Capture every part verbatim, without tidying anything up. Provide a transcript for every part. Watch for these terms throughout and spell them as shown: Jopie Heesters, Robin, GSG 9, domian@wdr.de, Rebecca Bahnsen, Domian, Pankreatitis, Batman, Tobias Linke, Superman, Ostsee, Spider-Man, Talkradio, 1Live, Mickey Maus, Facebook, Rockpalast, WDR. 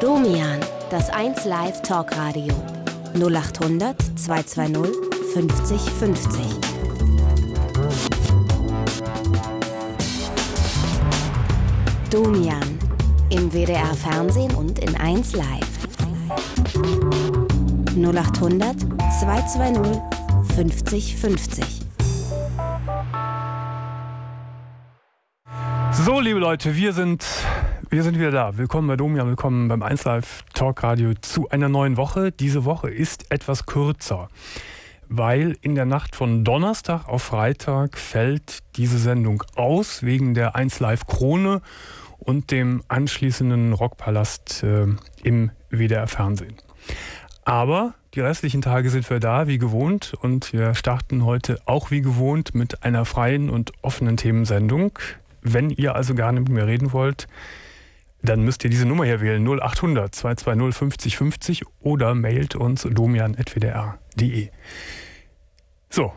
Domian, das eins Live Talkradio. null acht hundert, zwei zwei null, fünfzig fünfzig. Domian. Im W D R Fernsehen und in eins Live. null acht hundert, zwei zwei null, fünfzig fünfzig. So, liebe Leute, wir sind, wir sind wieder da. Willkommen bei Domian, willkommen beim eins Live Talkradio zu einer neuen Woche. Diese Woche ist etwas kürzer, weil in der Nacht von Donnerstag auf Freitag fällt diese Sendung aus wegen der eins Live Krone und dem anschließenden Rockpalast äh, im W D R Fernsehen. Aber die restlichen Tage sind wir da, wie gewohnt, und wir starten heute auch wie gewohnt mit einer freien und offenen Themensendung. Wenn ihr also gar nicht mit mir reden wollt, dann müsst ihr diese Nummer hier wählen, null acht hundert, zwei zwei null, fünfzig fünfzig, oder mailt uns domian at w d r punkt d e. So,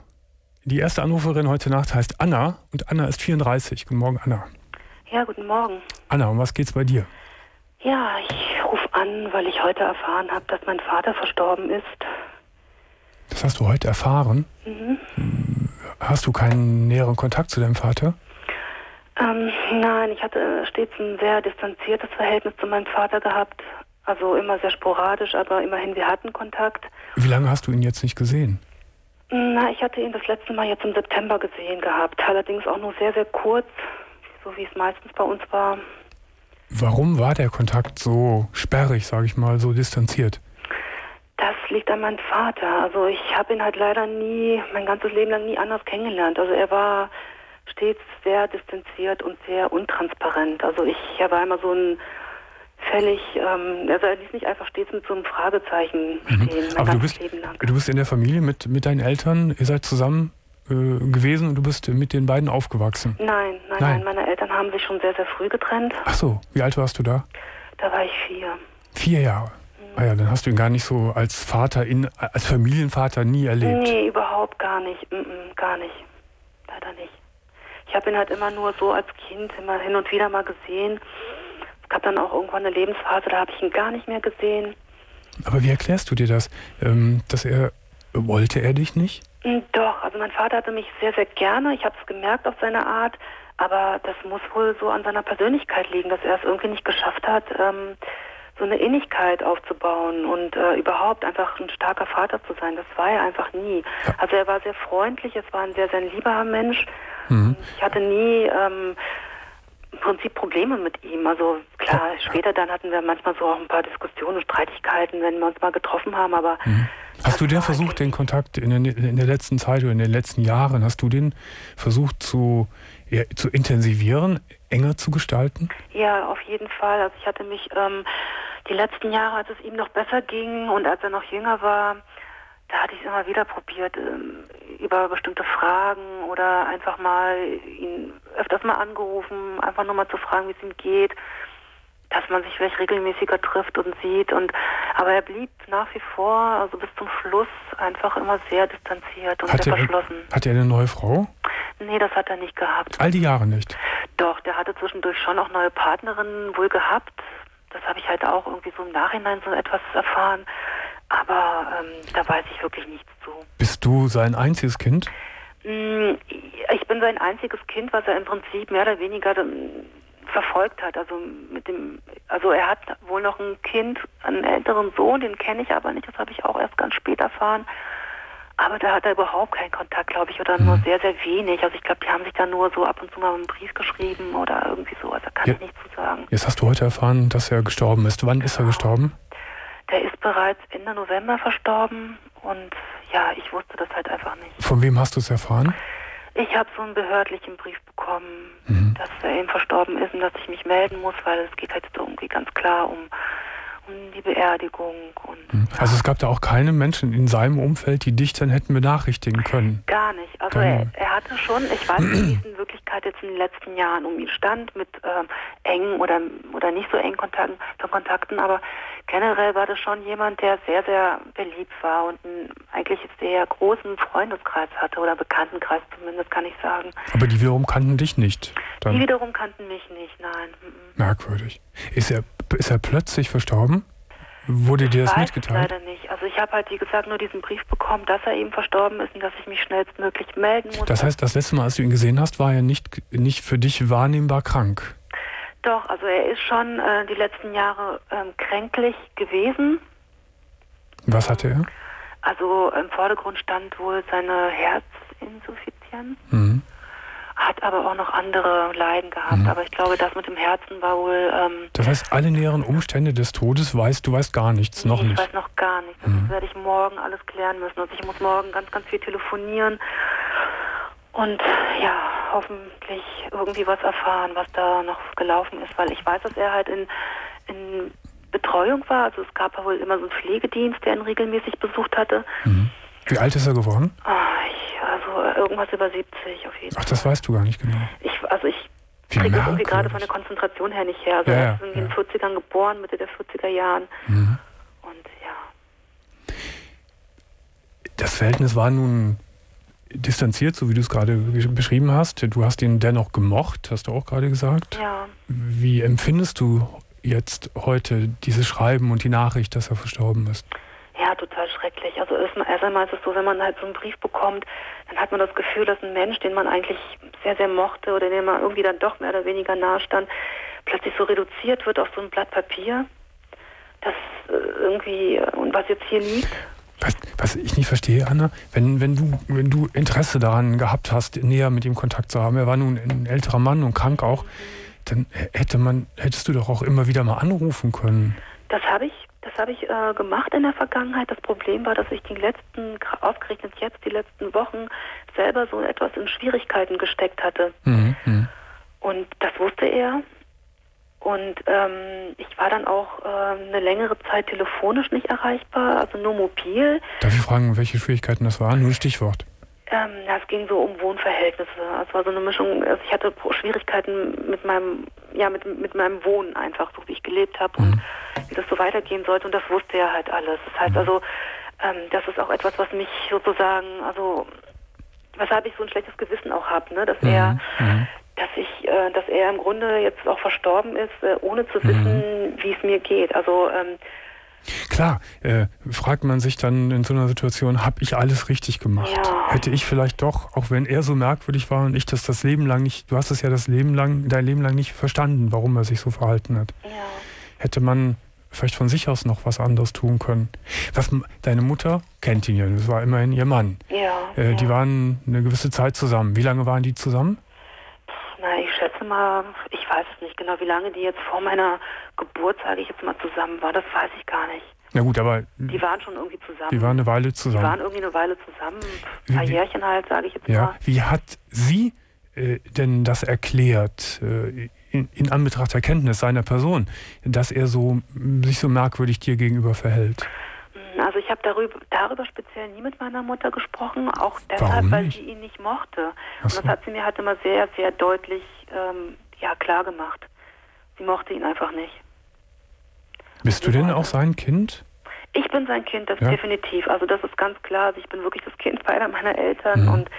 die erste Anruferin heute Nacht heißt Anna, und Anna ist vierunddreißig. Guten Morgen, Anna. Ja, guten Morgen. Anna, um was geht's bei dir? Ja, ich rufe an, weil ich heute erfahren habe, dass mein Vater verstorben ist. Das hast du heute erfahren? Mhm. Hast du keinen näheren Kontakt zu deinem Vater? Ähm, nein, ich hatte stets ein sehr distanziertes Verhältnis zu meinem Vater gehabt. Also immer sehr sporadisch, aber immerhin, wir hatten Kontakt. Wie lange hast du ihn jetzt nicht gesehen? Na, ich hatte ihn das letzte Mal jetzt im September gesehen gehabt. Allerdings auch nur sehr, sehr kurz, so wie es meistens bei uns war. Warum war der Kontakt so sperrig, sage ich mal, so distanziert? Das liegt an meinem Vater. Also ich habe ihn halt leider nie, mein ganzes Leben lang nie anders kennengelernt. Also er war stets sehr distanziert und sehr untransparent. Also ich, er war immer so ein fällig, ähm, also er ließ mich einfach stets mit so einem Fragezeichen stehen, mhm. Aber mein du bist, Leben lang. Du bist in der Familie mit, mit deinen Eltern, ihr seid zusammen gewesen und du bist mit den beiden aufgewachsen? Nein, nein, nein, nein. Meine Eltern haben sich schon sehr, sehr früh getrennt. Ach so, wie alt warst du da? Da war ich vier. Vier Jahre? Mhm. Ah ja, dann hast du ihn gar nicht so als Vater, in, als Familienvater nie erlebt? Nee, überhaupt gar nicht, mm -mm, gar nicht, leider nicht. Ich habe ihn halt immer nur so als Kind immer hin und wieder mal gesehen. Es gab dann auch irgendwann eine Lebensphase, da habe ich ihn gar nicht mehr gesehen. Aber wie erklärst du dir das, dass er, wollte er dich nicht? Doch, also mein Vater hatte mich sehr, sehr gerne. Ich habe es gemerkt auf seine Art, aber das muss wohl so an seiner Persönlichkeit liegen, dass er es irgendwie nicht geschafft hat, ähm, so eine Innigkeit aufzubauen und äh, überhaupt einfach ein starker Vater zu sein. Das war er einfach nie. Also er war sehr freundlich, es war ein sehr, sehr lieber Mensch. Mhm. Ich hatte nie ähm, im Prinzip Probleme mit ihm. Also klar, später dann hatten wir manchmal so auch ein paar Diskussionen und Streitigkeiten, wenn wir uns mal getroffen haben, aber... Mhm. Hast du den versucht, den Kontakt in der, in der letzten Zeit oder in den letzten Jahren, hast du den versucht zu, ja, zu intensivieren, enger zu gestalten? Ja, auf jeden Fall. Also ich hatte mich ähm, die letzten Jahre, als es ihm noch besser ging und als er noch jünger war, da hatte ich es immer wieder probiert, ähm, über bestimmte Fragen oder einfach mal ihn öfters mal angerufen, einfach nur mal zu fragen, wie es ihm geht, dass man sich vielleicht regelmäßiger trifft und sieht. Und aber er blieb nach wie vor, also bis zum Schluss, einfach immer sehr distanziert und sehr verschlossen. Hat er eine neue Frau? Nee, das hat er nicht gehabt. All die Jahre nicht? Doch, der hatte zwischendurch schon auch neue Partnerinnen wohl gehabt. Das habe ich halt auch irgendwie so im Nachhinein so etwas erfahren. Aber ähm, da weiß ich wirklich nichts zu. Bist du sein einziges Kind? Ich bin sein einziges Kind, was er im Prinzip mehr oder weniger... verfolgt hat, also mit dem, also er hat wohl noch ein Kind, einen älteren Sohn, den kenne ich aber nicht, das habe ich auch erst ganz spät erfahren, aber da hat er überhaupt keinen Kontakt, glaube ich, oder nur mhm. sehr, sehr wenig, also ich glaube, die haben sich da nur so ab und zu mal einen Brief geschrieben oder irgendwie sowas, da kann ja. ich nichts zu sagen. Jetzt hast du heute erfahren, dass er gestorben ist. Wann genau. ist er gestorben? Der ist bereits Ende November verstorben und ja, ich wusste das halt einfach nicht. Von wem hast du es erfahren? Ich habe so einen behördlichen Brief bekommen, mhm. dass er eben verstorben ist und dass ich mich melden muss, weil es geht halt irgendwie ganz klar um, um die Beerdigung. Und, mhm. ja. Also es gab da auch keine Menschen in seinem Umfeld, die dich dann hätten benachrichtigen können? Gar nicht. Also er, er hatte schon, ich weiß nicht, wie es in Wirklichkeit jetzt in den letzten Jahren um ihn stand, mit ähm, engen oder, oder nicht so engen Kontakten, Kontakten, aber generell war das schon jemand, der sehr, sehr beliebt war und einen eigentlich sehr großen Freundeskreis hatte oder Bekanntenkreis zumindest, kann ich sagen. Aber die wiederum kannten dich nicht? Dann. Die wiederum kannten mich nicht, nein. Merkwürdig. Ist er, ist er plötzlich verstorben? Wurde dir das mitgeteilt? Leider nicht. Also ich habe halt, wie gesagt, nur diesen Brief bekommen, dass er eben verstorben ist und dass ich mich schnellstmöglich melden muss. Das heißt, das letzte Mal, als du ihn gesehen hast, war er nicht, nicht für dich wahrnehmbar krank? Doch, also er ist schon äh, die letzten Jahre ähm, kränklich gewesen. Was hatte er? Also im Vordergrund stand wohl seine Herzinsuffizienz. Mhm. Hat aber auch noch andere Leiden gehabt, mhm. aber ich glaube, das mit dem Herzen war wohl... Ähm, das heißt, alle näheren Umstände des Todes weißt du weißt gar nichts, noch ich nicht? Ich weiß noch gar nichts, mhm. das werde ich morgen alles klären müssen. Also ich muss morgen ganz, ganz viel telefonieren und ja, hoffentlich irgendwie was erfahren, was da noch gelaufen ist, weil ich weiß, dass er halt in, in Betreuung war, also es gab ja wohl immer so einen Pflegedienst, der ihn regelmäßig besucht hatte. Mhm. Wie alt ist er geworden? Oh, ich, also irgendwas über siebzig auf jeden Fall. Ach, das weißt du gar nicht genau. Ich, also ich kriege es irgendwie gerade von der Konzentration her nicht her. Also ja, er ist in den ja. vierzigern geboren, Mitte der vierziger Jahren. Mhm. Und ja. Das Verhältnis war nun distanziert, so wie du es gerade beschrieben hast. Du hast ihn dennoch gemocht, hast du auch gerade gesagt. Ja. Wie empfindest du jetzt heute dieses Schreiben und die Nachricht, dass er verstorben ist? Ja, total schrecklich. Also erst einmal ist es so, wenn man halt so einen Brief bekommt, dann hat man das Gefühl, dass ein Mensch, den man eigentlich sehr, sehr mochte oder dem man irgendwie dann doch mehr oder weniger nahe stand, plötzlich so reduziert wird auf so ein Blatt Papier. Das irgendwie, und was jetzt hier liegt... Was, was ich nicht verstehe, Anna, wenn, wenn, du, wenn du Interesse daran gehabt hast, näher mit ihm Kontakt zu haben, er war nun ein älterer Mann und krank auch, dann hätte man, hättest du doch auch immer wieder mal anrufen können. Das habe ich Das habe ich äh, gemacht in der Vergangenheit. Das Problem war, dass ich die letzten, ausgerechnet jetzt, die letzten Wochen selber so etwas in Schwierigkeiten gesteckt hatte. Mhm. Und das wusste er. Und ähm, ich war dann auch äh, eine längere Zeit telefonisch nicht erreichbar, also nur mobil. Darf ich fragen, welche Schwierigkeiten das waren? Nur ein Stichwort. Ähm, es ging so um Wohnverhältnisse. Es war so eine Mischung. Also ich hatte Schwierigkeiten mit meinem, ja, mit, mit meinem Wohnen einfach, so wie ich gelebt habe mhm. und wie das so weitergehen sollte. Und das wusste er halt alles. Das heißt mhm. also, ähm, das ist auch etwas, was mich sozusagen, also, weshalb ich so ein schlechtes Gewissen auch habe, ne? Dass mhm. er, mhm. dass ich, äh, dass er im Grunde jetzt auch verstorben ist, äh, ohne zu mhm. wissen, wie es mir geht. Also. Ähm, Klar, äh, fragt man sich dann in so einer Situation, habe ich alles richtig gemacht? Ja. Hätte ich vielleicht doch, auch wenn er so merkwürdig war und ich das das Leben lang nicht, du hast es ja das Leben lang, dein Leben lang nicht verstanden, warum er sich so verhalten hat. Ja. Hätte man vielleicht von sich aus noch was anderes tun können. Was, deine Mutter kennt ihn ja, das war immerhin ihr Mann. Ja, äh, ja. Die waren eine gewisse Zeit zusammen. Wie lange waren die zusammen? Na, ich schätze mal, ich weiß es nicht genau, wie lange die jetzt vor meiner Geburt, sage ich jetzt mal, zusammen war, das weiß ich gar nicht. Na gut, aber... Die waren schon irgendwie zusammen. Die waren eine Weile zusammen. Die waren irgendwie eine Weile zusammen, ein paar wie, Jährchen halt, sage ich jetzt ja. mal. Wie hat sie äh, denn das erklärt, äh, in, in Anbetracht der Kenntnis seiner Person, dass er so sich so merkwürdig dir gegenüber verhält? Also ich habe darüber, darüber speziell nie mit meiner Mutter gesprochen, auch deshalb, weil sie ihn nicht mochte. Ach so. Und das hat sie mir halt immer sehr, sehr deutlich ähm, ja, klar gemacht. Sie mochte ihn einfach nicht. Bist du denn auch sein Kind? Ich bin sein Kind, das ja. definitiv. Also das ist ganz klar. Also ich bin wirklich das Kind beider meiner Eltern. Mhm. und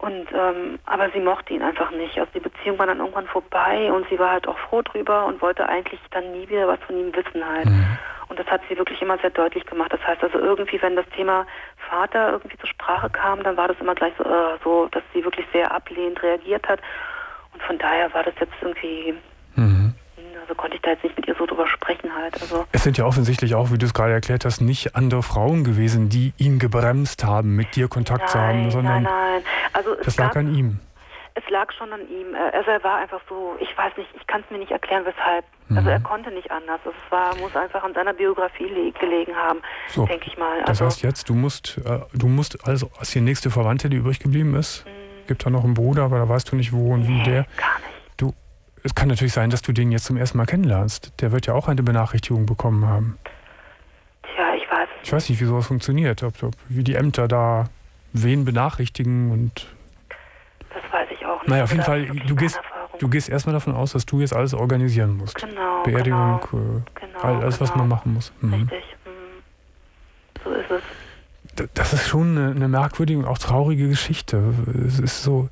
und ähm, aber sie mochte ihn einfach nicht. Also die Beziehung war dann irgendwann vorbei und sie war halt auch froh drüber und wollte eigentlich dann nie wieder was von ihm wissen halt. Mhm. Und das hat sie wirklich immer sehr deutlich gemacht. Das heißt also irgendwie, wenn das Thema Vater irgendwie zur Sprache kam, dann war das immer gleich so, äh, so dass sie wirklich sehr ablehnend reagiert hat. Und von daher war das jetzt irgendwie, mhm. also konnte ich da jetzt nicht mit ihr so drüber sprechen halt. Also es sind ja offensichtlich auch, wie du es gerade erklärt hast, nicht andere Frauen gewesen, die ihn gebremst haben, mit dir Kontakt nein, zu haben, sondern nein, nein. Also das lag an ihm. Es lag schon an ihm. Also er war einfach so, ich weiß nicht, ich kann es mir nicht erklären, weshalb. Mhm. Also er konnte nicht anders. Also es war, muss einfach an seiner Biografie gelegen haben, so, denke ich mal. Also das heißt jetzt, du musst, äh, du musst also als die nächste Verwandte, die übrig geblieben ist, mhm. gibt da noch einen Bruder, aber da weißt du nicht wo und nee, wie der. Gar nicht. Du, es kann natürlich sein, dass du den jetzt zum ersten Mal kennenlernst. Der wird ja auch eine Benachrichtigung bekommen haben. Tja, ich weiß es. Ich weiß nicht, wie sowas funktioniert. Ob, ob, wie die Ämter da wen benachrichtigen und... Das weiß ich auch nicht. Naja, auf jeden Fall, du gehst, du gehst erstmal davon aus, dass du jetzt alles organisieren musst. Genau. Beerdigung, genau. Äh, genau. Genau, alles, genau. Was man machen muss. Mhm. Richtig. So ist es. Das ist schon eine, eine merkwürdige und auch traurige Geschichte. Es ist so,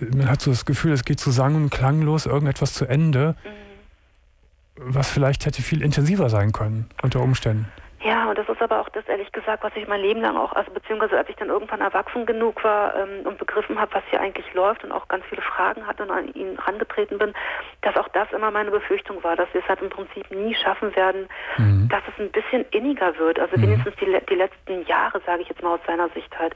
man hat so das Gefühl, es geht so sang- und klanglos irgendetwas zu Ende, mhm. was vielleicht hätte viel intensiver sein können unter Umständen. Ja, und das ist aber auch das, ehrlich gesagt, was ich mein Leben lang auch, also beziehungsweise als ich dann irgendwann erwachsen genug war ähm, und begriffen habe, was hier eigentlich läuft und auch ganz viele Fragen hatte und an ihn herangetreten bin, dass auch das immer meine Befürchtung war, dass wir es halt im Prinzip nie schaffen werden, mhm. dass es ein bisschen inniger wird, also mhm. wenigstens die, die letzten Jahre, sage ich jetzt mal aus seiner Sicht halt.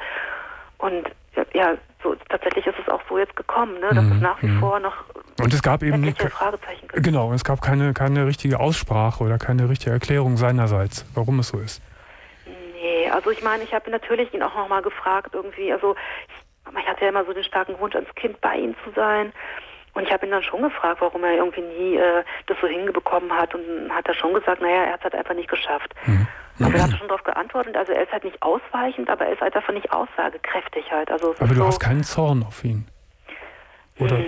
Und ja, so, tatsächlich ist es auch so jetzt gekommen, ne, dass mhm. es nach wie mhm. vor noch und es gab eben ke- Fragezeichen gibt. Genau, es gab keine, keine richtige Aussprache oder keine richtige Erklärung seinerseits, warum es so ist. Nee, also ich meine, ich habe natürlich ihn auch nochmal gefragt irgendwie, also ich, ich hatte ja immer so den starken Wunsch, als Kind bei ihm zu sein. Und ich habe ihn dann schon gefragt, warum er irgendwie nie äh, das so hinbekommen hat. Und dann hat er schon gesagt, naja, er hat es halt einfach nicht geschafft. Mhm. Aber er hat schon darauf geantwortet, also er ist halt nicht ausweichend, aber er ist halt einfach nicht aussagekräftig halt. Also aber du so, hast keinen Zorn auf ihn? Oder?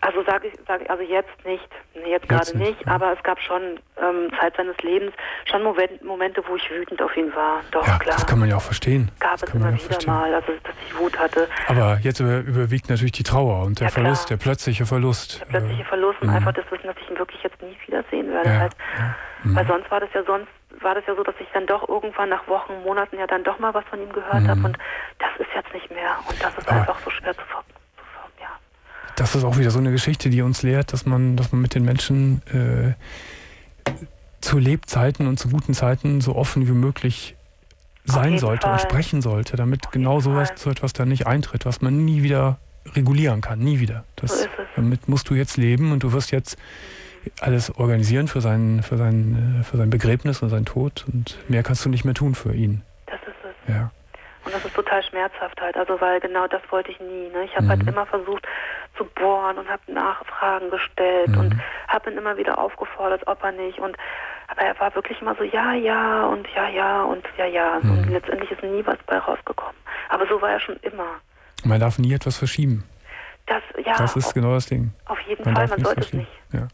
Also sage ich, sag ich, also jetzt nicht, jetzt gerade nicht, nicht ja. aber es gab schon ähm, Zeit seines Lebens schon Moment, Momente, wo ich wütend auf ihn war. Doch, ja, klar. Das kann man ja auch verstehen. Gab das es immer ja wieder verstehen. mal, also dass ich Wut hatte. Aber jetzt über, überwiegt natürlich die Trauer und der ja, Verlust, klar. der plötzliche Verlust. Der plötzliche Verlust äh, und einfach das Wissen, dass ich ihn wirklich jetzt nie wiedersehen werde. Ja, halt. ja, Weil mh. sonst war das ja sonst war das ja so, dass ich dann doch irgendwann nach Wochen, Monaten ja dann doch mal was von ihm gehört mhm. habe und das ist jetzt nicht mehr und das ist aber einfach so schwer zu verbinden. Das ist auch wieder so eine Geschichte, die uns lehrt, dass man, dass man mit den Menschen äh, zu Lebzeiten und zu guten Zeiten so offen wie möglich sein sollte Fall. und sprechen sollte, damit Auf genau sowas, so etwas dann nicht eintritt, was man nie wieder regulieren kann, nie wieder. Das, so damit musst du jetzt leben und du wirst jetzt alles organisieren für sein, für sein, für sein Begräbnis und seinen Tod und mehr kannst du nicht mehr tun für ihn. Das ist es. Ja. Und das ist total schmerzhaft halt, also weil genau das wollte ich nie. Ne? Ich habe mhm. halt immer versucht zu bohren und habe Nachfragen gestellt mhm. und habe ihn immer wieder aufgefordert, ob er nicht. Und aber er war wirklich immer so ja, ja und ja, ja und ja, ja. Mhm. Und letztendlich ist nie was bei rausgekommen. Aber so war er schon immer. Man darf nie etwas verschieben. Das, ja, das ist auf, genau das Ding. Auf jeden man Fall, man sollte es nicht. Ja.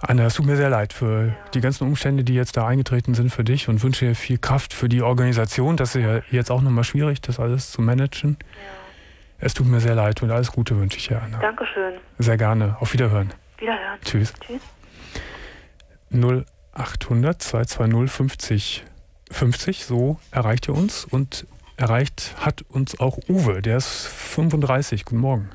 Anna, es tut mir sehr leid für ja. die ganzen Umstände, die jetzt da eingetreten sind für dich und wünsche dir viel Kraft für die Organisation. Das ist ja jetzt auch nochmal schwierig, das alles zu managen. Ja. Es tut mir sehr leid und alles Gute wünsche ich dir, Anna. Dankeschön. Sehr gerne. Auf Wiederhören. Wiederhören. Tschüss. Tschüss. null acht hundert, zwei zwei null, fünfzig, fünfzig, so erreicht ihr uns und erreicht hat uns auch Uwe, der ist fünfunddreißig. Guten Morgen.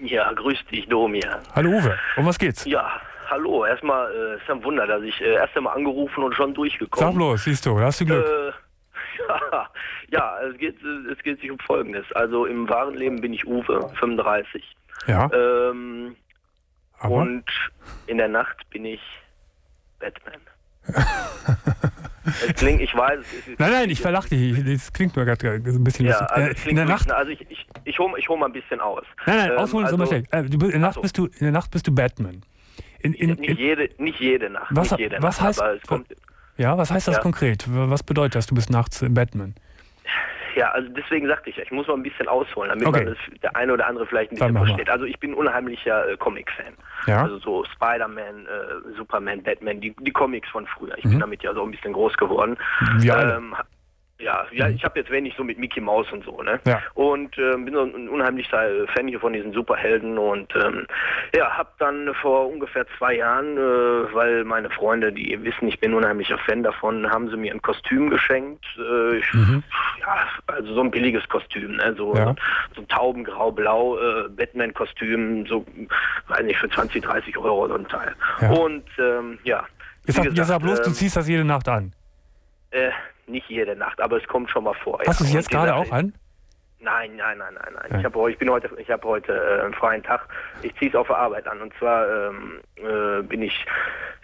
Ja, grüß dich, Domian. Hallo Uwe, um was geht's? Ja. Hallo, erstmal äh, ist ein Wunder, dass ich äh, erst einmal angerufen und schon durchgekommen. Sag bloß, siehst du, hast du Glück. Äh, ja, ja, es geht, es geht sich um Folgendes. Also im wahren Leben bin ich Uwe, fünfunddreißig. Ja. Ähm, und in der Nacht bin ich Batman. Es klingt, ich weiß. Es ist, nein, nein, ich verlache dich. Es klingt nur gerade ein bisschen. Ja, also, in der Nacht. Also ich, ich, ich hole ich hol mal ein bisschen aus. Nein, nein, ähm, ausholen also, ist immer schlecht. In der Nacht so. bist du, in der Nacht bist du Batman. In, in, in, nicht, jede, nicht jede Nacht. Was, nicht jede was, Nacht, heißt, aber es kommt, ja, was heißt das ja. konkret? Was bedeutet das, du bist nachts Batman? Ja, also deswegen sagte ich ja, ich muss mal ein bisschen ausholen, damit okay. man das, der eine oder andere vielleicht ein bisschen versteht. Also ich bin ein unheimlicher äh, Comic-Fan. Ja. Also so Spider-Man, äh, Superman, Batman, die, die Comics von früher. Ich mhm. bin damit ja so ein bisschen groß geworden. Ja. Ähm, Ja, ja, ich habe jetzt wenig so mit Mickey Maus und so, ne? Ja. Und äh, bin so ein unheimlicher Fan hier von diesen Superhelden und ähm, ja, hab dann vor ungefähr zwei Jahren, äh, weil meine Freunde, die wissen, ich bin unheimlicher Fan davon, haben sie mir ein Kostüm geschenkt. Äh, ich, mhm. ja, also so ein billiges Kostüm, ne? So, ja. so ein taubengrau-blau äh, Batman-Kostüm, so, weiß nicht, für zwanzig, dreißig Euro so ein Teil. Ja. Und ähm, ja. Jetzt sag bloß, ähm, du ziehst das jede Nacht an. Äh, Nicht jede Nacht, aber es kommt schon mal vor. Hast ja. du es jetzt gerade auch an? Nein, nein, nein, nein, nein. Ja. Ich habe, ich bin heute, ich habe heute äh, einen freien Tag. Ich ziehe es auf der Arbeit an. Und zwar ähm, äh, bin ich,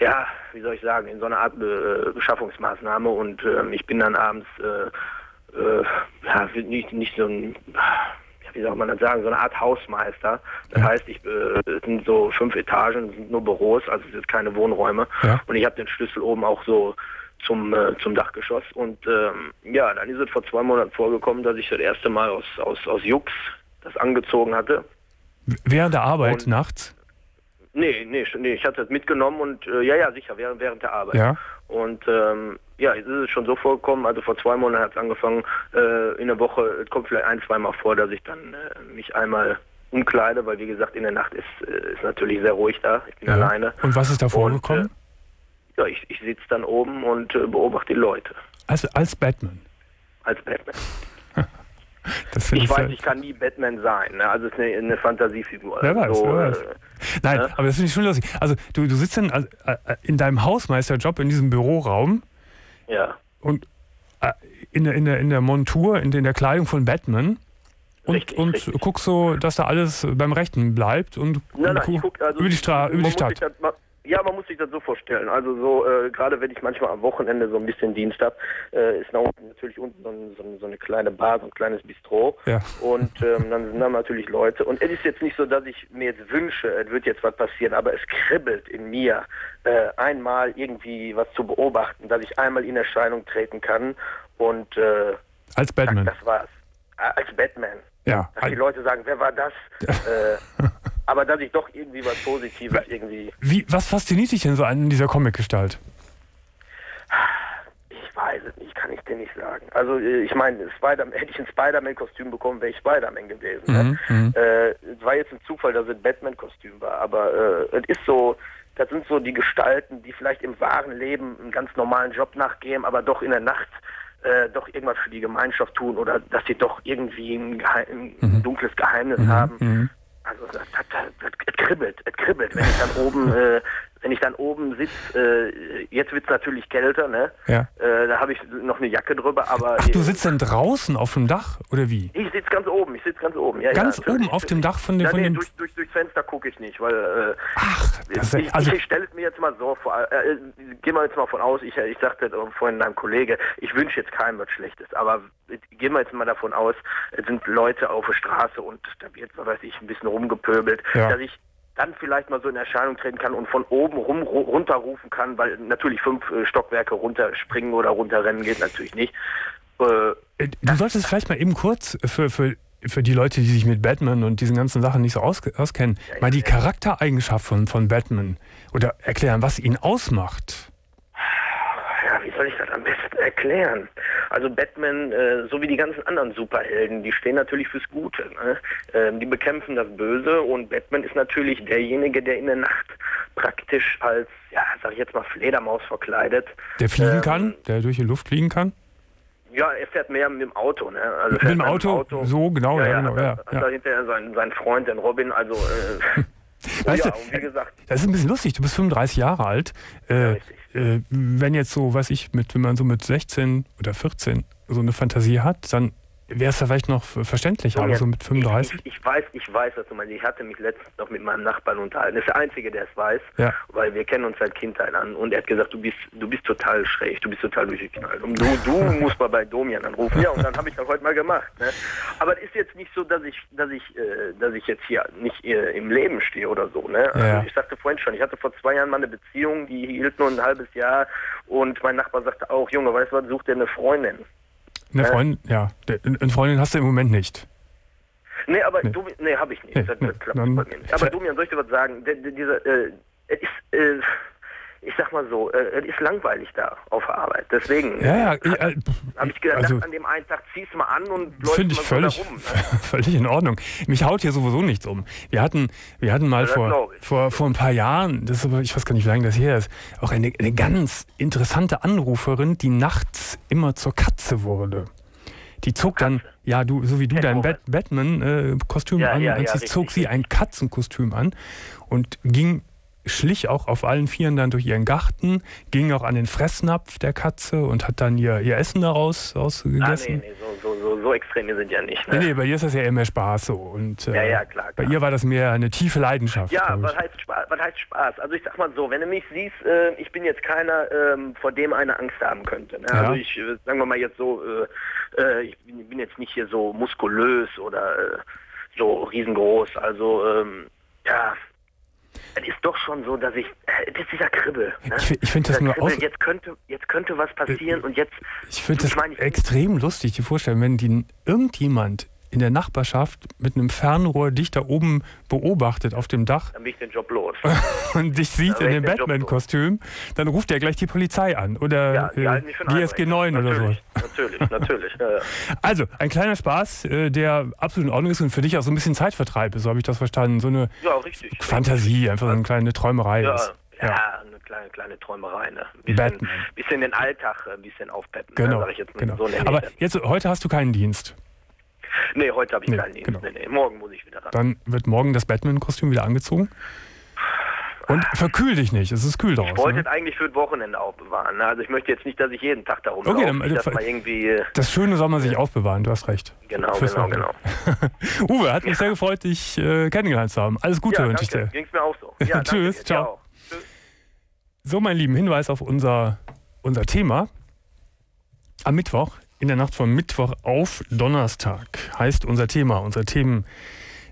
ja, wie soll ich sagen, in so einer Art äh, Beschaffungsmaßnahme und ähm, ich bin dann abends, äh, äh, ja, nicht, nicht so ein, wie soll man das sagen, so eine Art Hausmeister. Das ja. heißt, ich, äh, es sind so fünf Etagen, es sind nur Büros, also es sind keine Wohnräume. Ja. Und ich habe den Schlüssel oben auch so zum äh, zum Dachgeschoss und ähm, ja, dann ist es vor zwei Monaten vorgekommen, dass ich das erste Mal aus aus aus Jux das angezogen hatte. Während der Arbeit und nachts? Nee, nee, nee, ich hatte das mitgenommen und äh, ja, ja, sicher, während, während der Arbeit. Ja. Und ähm, ja, jetzt ist es schon so vorgekommen, also vor zwei Monaten hat es angefangen, äh, in der Woche, es kommt vielleicht ein, zweimal vor, dass ich dann äh, mich einmal umkleide, weil wie gesagt, in der Nacht ist, äh, ist natürlich sehr ruhig da, ich bin ja. alleine. Und was ist da vorgekommen? Äh, ja, ich, ich sitze dann oben und äh, beobachte die Leute. Also als Batman? Als Batman. Das ich weiß, halt ich kann nie Batman sein. Ne? Also es ist eine, eine Fantasiefigur. Wer weiß, so, wer weiß. Äh, Nein, ne? Aber das finde ich schon lustig. Also du, du sitzt in, in deinem Hausmeisterjob, in diesem Büroraum. Ja. Und äh, in, in, der, in der Montur, in, in der Kleidung von Batman. Und, richtig, und richtig. guckst so, dass da alles beim Rechten bleibt. Und nein, nein, ich guck, also, über die, Stra über die Stadt. Ja, man muss sich das so vorstellen. Also so, äh, gerade wenn ich manchmal am Wochenende so ein bisschen Dienst habe, äh, ist natürlich unten so, ein, so eine kleine Bar, so ein kleines Bistro. Ja. Und ähm, dann sind da natürlich Leute. Und es ist jetzt nicht so, dass ich mir jetzt wünsche, es wird jetzt was passieren, aber es kribbelt in mir, äh, einmal irgendwie was zu beobachten, dass ich einmal in Erscheinung treten kann. Und äh, als Batman. Das war's. Als Batman. Ja. Dass die Leute sagen, wer war das? Ja. Äh, aber dass ich doch irgendwie was Positives irgendwie... Wie, was fasziniert dich denn so an dieser Comic-Gestalt? Ich weiß es nicht, kann ich dir nicht sagen. Also ich meine, hätte ich ein Spider-Man-Kostüm bekommen, wäre ich Spider-Man gewesen. Mhm, ne? äh, es war jetzt ein Zufall, dass es ein Batman-Kostüm war, aber äh, es ist so... Das sind so die Gestalten, die vielleicht im wahren Leben einen ganz normalen Job nachgehen, aber doch in der Nacht... Äh, doch irgendwas für die Gemeinschaft tun oder dass sie doch irgendwie ein, Geheim, ein mhm. dunkles Geheimnis mhm. haben. Mhm. Also das, das, das, das, das kribbelt, es kribbelt, wenn ich dann oben, äh, wenn ich dann oben sitze, äh, jetzt wird es natürlich kälter, ne? Ja. Äh, da habe ich noch eine Jacke drüber, aber... Ach, du sitzt dann draußen auf dem Dach, oder wie? Ich sitze ganz oben, ich sitze ganz oben. Ja, ganz ja, oben auf dem Dach von dem... Ja, von nee, dem durch, durch, durchs Fenster gucke ich nicht, weil... Äh, Ach, das ich, ist, also ich, ich stelle es mir jetzt mal so vor, äh, gehen wir jetzt mal von aus, ich, ich sagte vorhin deinem Kollege, ich wünsche jetzt keinem was Schlechtes, aber gehen wir jetzt mal davon aus, es sind Leute auf der Straße und da wird, weiß ich, ein bisschen rumgepöbelt, ja. dass ich dann vielleicht mal so in Erscheinung treten kann und von oben rum runterrufen kann, weil natürlich fünf äh, Stockwerke runterspringen oder runterrennen geht natürlich nicht. Äh, du solltest vielleicht mal eben kurz für, für, für die Leute, die sich mit Batman und diesen ganzen Sachen nicht so aus, auskennen, ja, mal die ja. Charaktereigenschaft von, von Batman oder erklären, was ihn ausmacht. Ja, wie soll ich das am besten erklären? Also Batman, äh, so wie die ganzen anderen Superhelden, die stehen natürlich fürs Gute. Ne? Ähm, die bekämpfen das Böse und Batman ist natürlich derjenige, der in der Nacht praktisch als, ja, sag ich jetzt mal, Fledermaus verkleidet. Der fliegen ähm, kann, der durch die Luft fliegen kann? Ja, er fährt mehr mit dem Auto. Ne? Also mit dem Auto, Auto, so genau. Ja, ja, genau, ja, hat ja. da hinterher seinen, seinen Freund, den Robin, also... Äh, Weißt ja, du, wie gesagt, das ist ein bisschen lustig, du bist fünfunddreißig Jahre alt. Äh, äh, wenn jetzt so, weiß ich, mit, wenn man so mit sechzehn oder vierzehn so eine Fantasie hat, dann wäre es vielleicht noch verständlich, aber so mit fünfunddreißig. Ich, ich, ich weiß, ich weiß, was du meinst. Ich hatte mich letztens noch mit meinem Nachbarn unterhalten. Das ist der Einzige, der es weiß, ja. weil wir kennen uns seit Kindheit an. Und er hat gesagt, du bist, du bist total schräg, du bist total durchgeknallt. Und du, du musst mal bei Domian anrufen. Ja, und dann habe ich das heute mal gemacht. Ne? Aber es ist jetzt nicht so, dass ich, dass ich, äh, dass ich jetzt hier nicht äh, im Leben stehe oder so. Ne? Also ja. Ich sagte vorhin schon, ich hatte vor zwei Jahren mal eine Beziehung, die hielt nur ein halbes Jahr. Und mein Nachbar sagte auch, Junge, weißt du was, such dir eine Freundin. Eine Freundin, äh? ja. Eine Freundin hast du im Moment nicht. Nee, aber nee. Domian, nee, habe ich nicht. Nee, das, das nee, klappt bei mir nicht. Aber Domian, soll ich dir was sagen? Der, der, dieser, äh, ist, äh, ich sag mal so, es äh, ist langweilig da auf der Arbeit. Deswegen ja, ja, äh, habe ich gedacht, also, an dem einen Tag zieh's mal an und läufst mal so da rum. Völlig in Ordnung. Mich haut hier sowieso nichts um. Wir hatten, wir hatten mal ja, vor, vor, vor ein paar Jahren, das ist aber, ich weiß gar nicht, wie lange das her ist, auch eine, eine ganz interessante Anruferin, die nachts immer zur Katze wurde. Die zog dann, ja, du, so wie du dein Bat Batman-Kostüm äh, ja, an, ja, ja, zog richtig. sie ein Katzenkostüm an und ging... schlich auch auf allen Vieren dann durch ihren Garten, ging auch an den Fressnapf der Katze und hat dann ihr, ihr Essen daraus gegessen. Ah, nee, nee, so, so, so, so extreme sind ja nicht. Ne? Nee, nee, bei ihr ist das ja eher mehr Spaß so. Und, äh, ja, ja, klar, klar. Bei ihr war das mehr eine tiefe Leidenschaft. Ja, was heißt Spaß? Was heißt Spaß? Also ich sag mal so, wenn du mich siehst, äh, ich bin jetzt keiner, äh, vor dem eine Angst haben könnte. Ne? Ja. Also ich, äh, sagen wir mal jetzt so, äh, ich bin, bin jetzt nicht hier so muskulös oder äh, so riesengroß. Also, ähm, ja... Es ist doch schon so, dass ich... Das ist dieser Kribbel. Ne? Ich, ich finde das nur... Kribbel, jetzt, könnte, jetzt könnte was passieren äh, und jetzt... Ich finde das ich mein, ich extrem lustig, die Vorstellung, wenn die, irgendjemand in der Nachbarschaft mit einem Fernrohr dich da oben beobachtet auf dem Dach. Dann bin ich den Job los. Und dich sieht in dem Batman-Kostüm, dann ruft er gleich die Polizei an oder ja, äh, G S G neun oder so. Natürlich, natürlich. Ja, ja. Also, ein kleiner Spaß, der absolut in Ordnung ist und für dich auch so ein bisschen Zeitvertreib ist, so habe ich das verstanden. So eine ja, richtig. Fantasie, einfach so eine kleine Träumerei ja. ist. Ja, ja, eine kleine, kleine Träumerei. Ne? Ein bisschen, bisschen den Alltag ein bisschen aufbetten. Genau, ne? Sag ich jetzt genau. So aber jetzt, heute hast du keinen Dienst. Nee, heute habe ich nee, keinen Dienst. Genau. Nee, nee. Morgen muss ich wieder ran. Dann wird morgen das Batman-Kostüm wieder angezogen. Und verkühl dich nicht, es ist kühl draußen. Ich wollte es ne? eigentlich für das Wochenende aufbewahren. Also ich möchte jetzt nicht, dass ich jeden Tag da rumlaufe. Okay, dann, also das, irgendwie das Schöne soll man sich aufbewahren, du hast recht. Genau, Fürs genau, Wochenende. genau. Uwe, hat mich sehr gefreut, dich äh, kennengelernt zu haben. Alles Gute ja, wünsche ich dir. Ging es mir auch so. Ja, tschüss, dir. ciao. Tschüss. So, mein Lieben, Hinweis auf unser, unser Thema. Am Mittwoch, in der Nacht von Mittwoch auf Donnerstag, heißt unser Thema, unser Themen...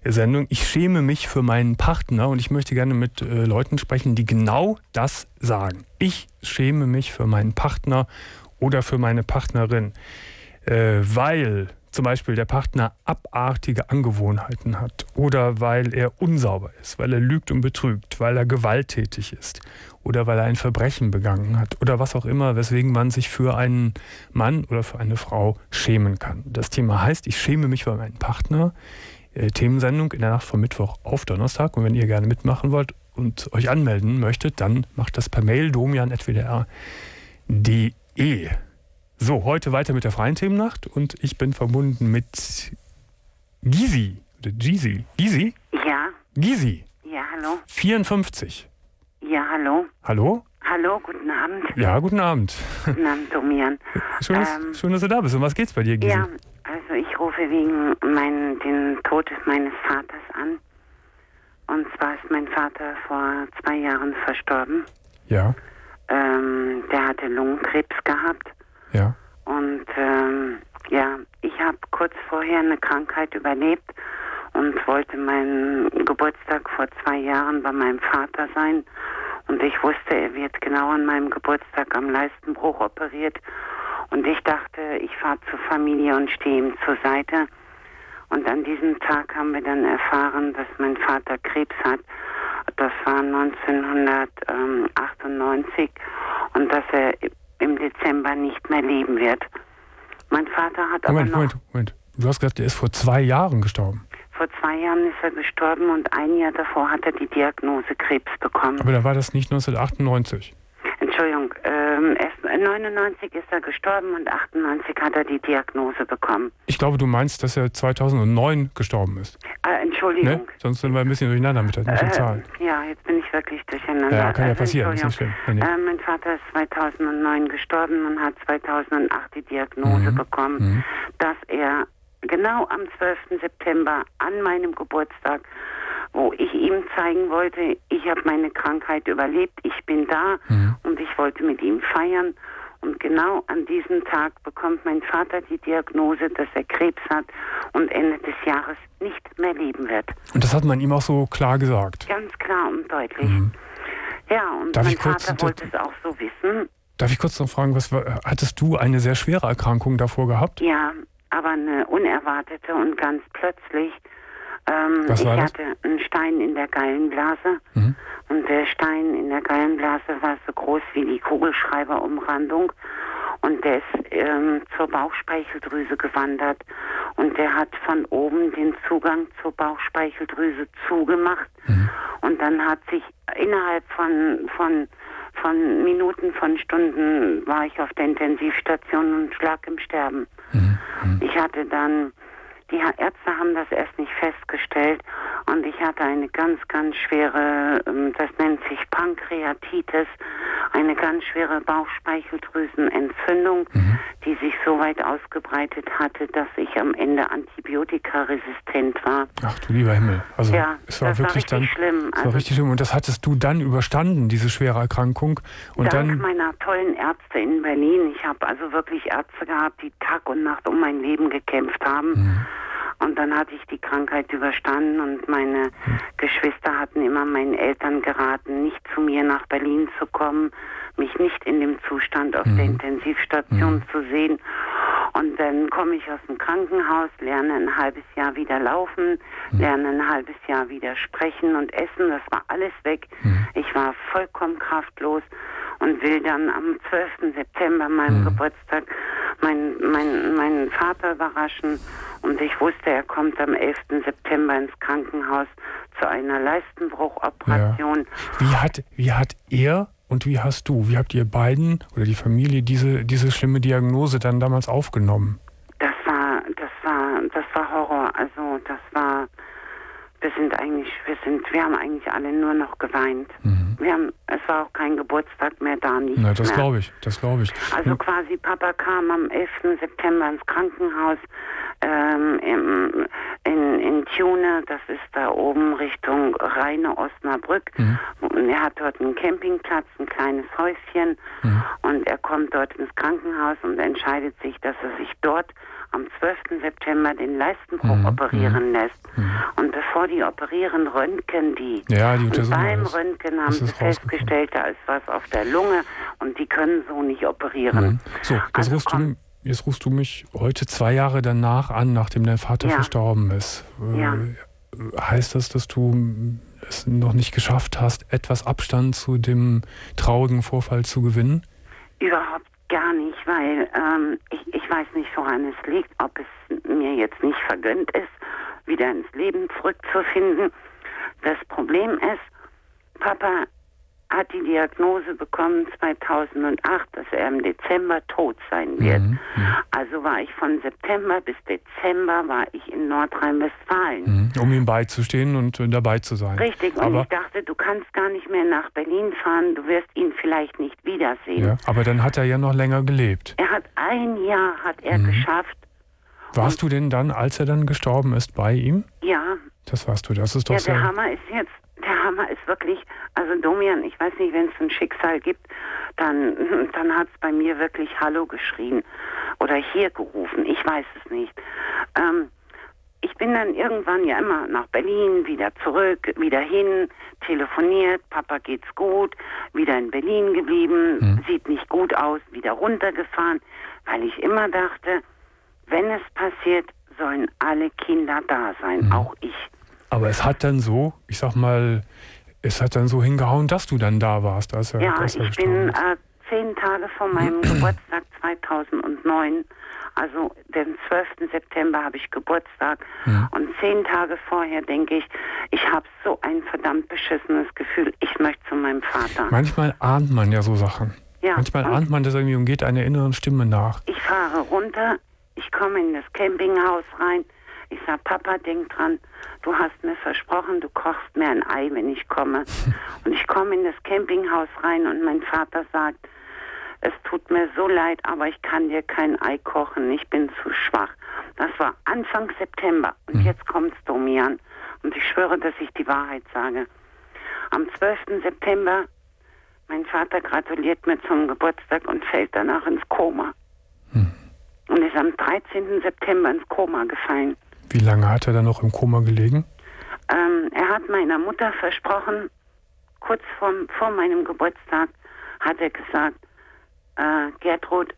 Sendung. Ich schäme mich für meinen Partner und ich möchte gerne mit äh, Leuten sprechen, die genau das sagen. Ich schäme mich für meinen Partner oder für meine Partnerin, äh, weil zum Beispiel der Partner abartige Angewohnheiten hat oder weil er unsauber ist, weil er lügt und betrügt, weil er gewalttätig ist oder weil er ein Verbrechen begangen hat oder was auch immer, weswegen man sich für einen Mann oder für eine Frau schämen kann. Das Thema heißt, ich schäme mich für meinen Partner. Themensendung in der Nacht von Mittwoch auf Donnerstag. Und wenn ihr gerne mitmachen wollt und euch anmelden möchtet, dann macht das per Mail domian at w d r punkt d e. So, heute weiter mit der freien Themennacht und ich bin verbunden mit Gysi. Oder Gysi. Gysi? Ja. Gysi. Ja, hallo. vierundfünfzig. Ja, hallo. Hallo? Hallo, guten Abend. Ja, guten Abend. Guten Abend, Domian. Schön, dass, ähm, schön, dass du da bist. Um was geht's bei dir, Gysi? Ja. Also ich rufe wegen mein, den Tod meines Vaters an. Und zwar ist mein Vater vor zwei Jahren verstorben. Ja. Ähm, der hatte Lungenkrebs gehabt. Ja. Und ähm, ja, ich habe kurz vorher eine Krankheit überlebt und wollte meinen Geburtstag vor zwei Jahren bei meinem Vater sein. Und ich wusste, er wird genau an meinem Geburtstag am Leistenbruch operiert. Und ich dachte, ich fahre zur Familie und stehe ihm zur Seite. Und an diesem Tag haben wir dann erfahren, dass mein Vater Krebs hat. Das war neunzehnhundertachtundneunzig und dass er im Dezember nicht mehr leben wird. Mein Vater hat Moment, aber noch... Moment, Moment. Du hast gesagt, er ist vor zwei Jahren gestorben. Vor zwei Jahren ist er gestorben und ein Jahr davor hat er die Diagnose Krebs bekommen. Aber da war das nicht neunzehnhundertachtundneunzig. Entschuldigung, ähm, erst neunundneunzig ist er gestorben und achtundneunzig hat er die Diagnose bekommen. Ich glaube, du meinst, dass er zweitausendneun gestorben ist. Äh, Entschuldigung. Ne? Sonst sind wir ein bisschen durcheinander mit den äh, Zahlen. Ja, jetzt bin ich wirklich durcheinander. Ja, kann ja also, passieren, ist nicht schlimm. Nee, nee. Äh, mein Vater ist zweitausendneun gestorben und hat zweitausendacht die Diagnose mhm. bekommen, mhm. dass er genau am zwölften September an meinem Geburtstag, wo ich ihm zeigen wollte, ich habe meine Krankheit überlebt, ich bin da mhm. und ich wollte mit ihm feiern. Und genau an diesem Tag bekommt mein Vater die Diagnose, dass er Krebs hat und Ende des Jahres nicht mehr leben wird. Und das hat man ihm auch so klar gesagt? Ganz klar und deutlich. Mhm. Ja, und darf mein Vater wollte es auch so wissen. Darf ich kurz noch fragen, was war, hattest du eine sehr schwere Erkrankung davor gehabt? Ja, aber eine unerwartete und ganz plötzlich. Ähm, ich hatte einen Stein in der Gallenblase mhm. und der Stein in der Gallenblase war so groß wie die Kugelschreiberumrandung und der ist ähm, zur Bauchspeicheldrüse gewandert und der hat von oben den Zugang zur Bauchspeicheldrüse zugemacht mhm. und dann hat sich innerhalb von, von, von Minuten, von Stunden war ich auf der Intensivstation und schlag im Sterben. Mhm. Mhm. Ich hatte dann... Die Ärzte haben das erst nicht festgestellt und ich hatte eine ganz, ganz schwere, das nennt sich Pankreatitis, eine ganz schwere Bauchspeicheldrüsenentzündung, mhm. die sich so weit ausgebreitet hatte, dass ich am Ende antibiotikaresistent war. Ach du lieber Himmel, also ja, es war das wirklich war richtig dann, schlimm. Es war also, richtig schlimm und das hattest du dann überstanden, diese schwere Erkrankung. Und dank dann meiner tollen Ärzte in Berlin, ich habe also wirklich Ärzte gehabt, die Tag und Nacht um mein Leben gekämpft haben. Mhm. Und dann hatte ich die Krankheit überstanden und meine mhm. Geschwister hatten immer meinen Eltern geraten, nicht zu mir nach Berlin zu kommen, mich nicht in dem Zustand auf mhm. der Intensivstation mhm. zu sehen. Und dann komme ich aus dem Krankenhaus, lerne ein halbes Jahr wieder laufen, mhm. lerne ein halbes Jahr wieder sprechen und essen. Das war alles weg. Mhm. Ich war vollkommen kraftlos und will dann am zwölften September, meinem mhm. Geburtstag, meinen, meinen, meinen Vater überraschen. Und ich wusste, er kommt am elften September ins Krankenhaus zu einer Leistenbruchoperation. Ja. Wie hat, wie hat er... Und wie hast du, wie habt ihr beiden oder die Familie diese, diese schlimme Diagnose dann damals aufgenommen? Das war, das war, das war Horror. Also das war, wir sind eigentlich, wir sind, wir haben eigentlich alle nur noch geweint. Mhm. Wir haben, es war auch kein Geburtstag mehr da, nichts Na, das glaube ich, das glaube ich. Also quasi Papa kam am elften September ins Krankenhaus ähm, im, in, in Tune, das ist da oben Richtung Rheine Osnabrück. Mhm. Er hat dort einen Campingplatz, ein kleines Häuschen mhm. und er kommt dort ins Krankenhaus und entscheidet sich, dass er sich dort am zwölften September den Leistenbruch mhm. operieren lässt. Mhm. Und bevor die operieren, röntgen die. Ja, die und beim das. Röntgen haben sie festgestellt, da ist was auf der Lunge und die können so nicht operieren. Mhm. So, jetzt, also, rufst du, jetzt rufst du mich heute zwei Jahre danach an, nachdem dein Vater ja. verstorben ist. Ja. Heißt das, dass du es noch nicht geschafft hast, etwas Abstand zu dem traurigen Vorfall zu gewinnen? Überhaupt gar nicht, weil ähm, ich, ich weiß nicht, woran es liegt, ob es mir jetzt nicht vergönnt ist, wieder ins Leben zurückzufinden. Das Problem ist, Papa hat die Diagnose bekommen zweitausendacht, dass er im Dezember tot sein wird. Mhm. Also war ich von September bis Dezember war ich in Nordrhein-Westfalen. Mhm. Um ihm beizustehen und dabei zu sein. Richtig, und aber ich dachte, du kannst gar nicht mehr nach Berlin fahren, du wirst ihn vielleicht nicht wiedersehen. Ja, aber dann hat er ja noch länger gelebt. Er hat ein Jahr hat er mhm. geschafft. Warst und du denn dann, als er dann gestorben ist, bei ihm? Ja. Das warst du, das ist doch ja, der sehr... Hammer ist jetzt Der Hammer ist wirklich, also Domian, ich weiß nicht, wenn es ein Schicksal gibt, dann, dann hat es bei mir wirklich Hallo geschrien oder hier gerufen, ich weiß es nicht. Ähm, ich bin dann irgendwann ja immer nach Berlin, wieder zurück, wieder hin, telefoniert, Papa geht's gut, wieder in Berlin geblieben, mhm. sieht nicht gut aus, wieder runtergefahren, weil ich immer dachte, wenn es passiert, sollen alle Kinder da sein, mhm. auch ich. Aber es hat dann so, ich sag mal, es hat dann so hingehauen, dass du dann da warst. Als er, ja, als er ich bin äh, zehn Tage vor meinem Geburtstag zweitausendneun, also den zwölften September habe ich Geburtstag. Ja. Und zehn Tage vorher denke ich, ich habe so ein verdammt beschissenes Gefühl, ich möchte zu meinem Vater. Manchmal ahnt man ja so Sachen. Ja. Manchmal ahnt man das irgendwie und geht einer inneren Stimme nach. Ich fahre runter, ich komme in das Campinghaus rein. Ich sag, Papa, denk dran, du hast mir versprochen, du kochst mir ein Ei, wenn ich komme. Und ich komme in das Campinghaus rein und mein Vater sagt, es tut mir so leid, aber ich kann dir kein Ei kochen, ich bin zu schwach. Das war Anfang September und mhm. jetzt kommt's, Domian. Und ich schwöre, dass ich die Wahrheit sage. Am zwölften September, mein Vater gratuliert mir zum Geburtstag und fällt danach ins Koma. Mhm. Und ist am dreizehnten September ins Koma gefallen. Wie lange hat er dann noch im Koma gelegen? Ähm, er hat meiner Mutter versprochen, kurz vor, vor meinem Geburtstag hat er gesagt, äh, Gertrud,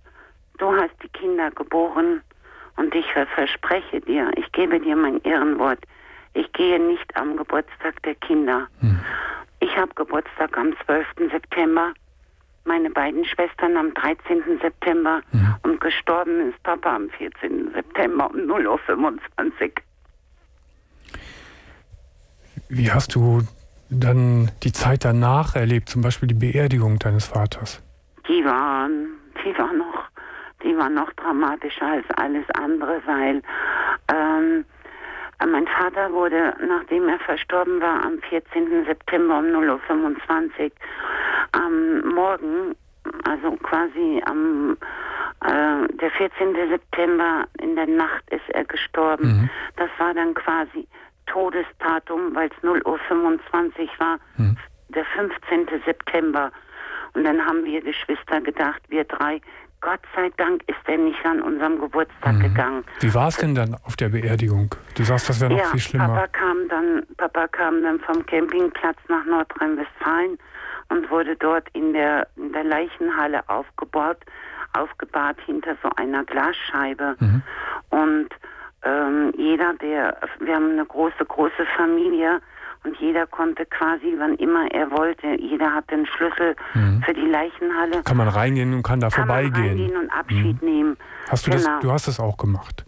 du hast die Kinder geboren und ich verspreche dir, ich gebe dir mein Ehrenwort, ich gehe nicht am Geburtstag der Kinder. Hm. Ich habe Geburtstag am zwölften September, meine beiden Schwestern am dreizehnten September mhm. und gestorben ist Papa am vierzehnten September um null Uhr fünfundzwanzig. Wie hast du dann die Zeit danach erlebt, zum Beispiel die Beerdigung deines Vaters? Die war, die war, noch, die war noch dramatischer als alles andere, weil ähm, mein Vater wurde, nachdem er verstorben war, am vierzehnten September um null Uhr fünfundzwanzig am Morgen, also quasi am äh, der vierzehnten September in der Nacht ist er gestorben. Mhm. Das war dann quasi Todesdatum, weil es null Uhr fünfundzwanzig war, mhm. der fünfzehnten September. Und dann haben wir Geschwister gedacht, wir drei, Gott sei Dank ist er nicht an unserem Geburtstag mhm. gegangen. Wie war es denn dann auf der Beerdigung? Du sagst, das wäre noch ja, viel schlimmer. Papa kam dann, Papa kam dann vom Campingplatz nach Nordrhein-Westfalen und wurde dort in der, in der Leichenhalle aufgebaut, aufgebahrt hinter so einer Glasscheibe. Mhm. Und ähm, jeder, der, wir haben eine große, große Familie und jeder konnte quasi, wann immer er wollte, jeder hat den Schlüssel mhm. für die Leichenhalle. Kann man reingehen und kann da kann vorbeigehen. Kann man reingehen und Abschied mhm. nehmen. Hast du, genau. das, du hast das auch gemacht?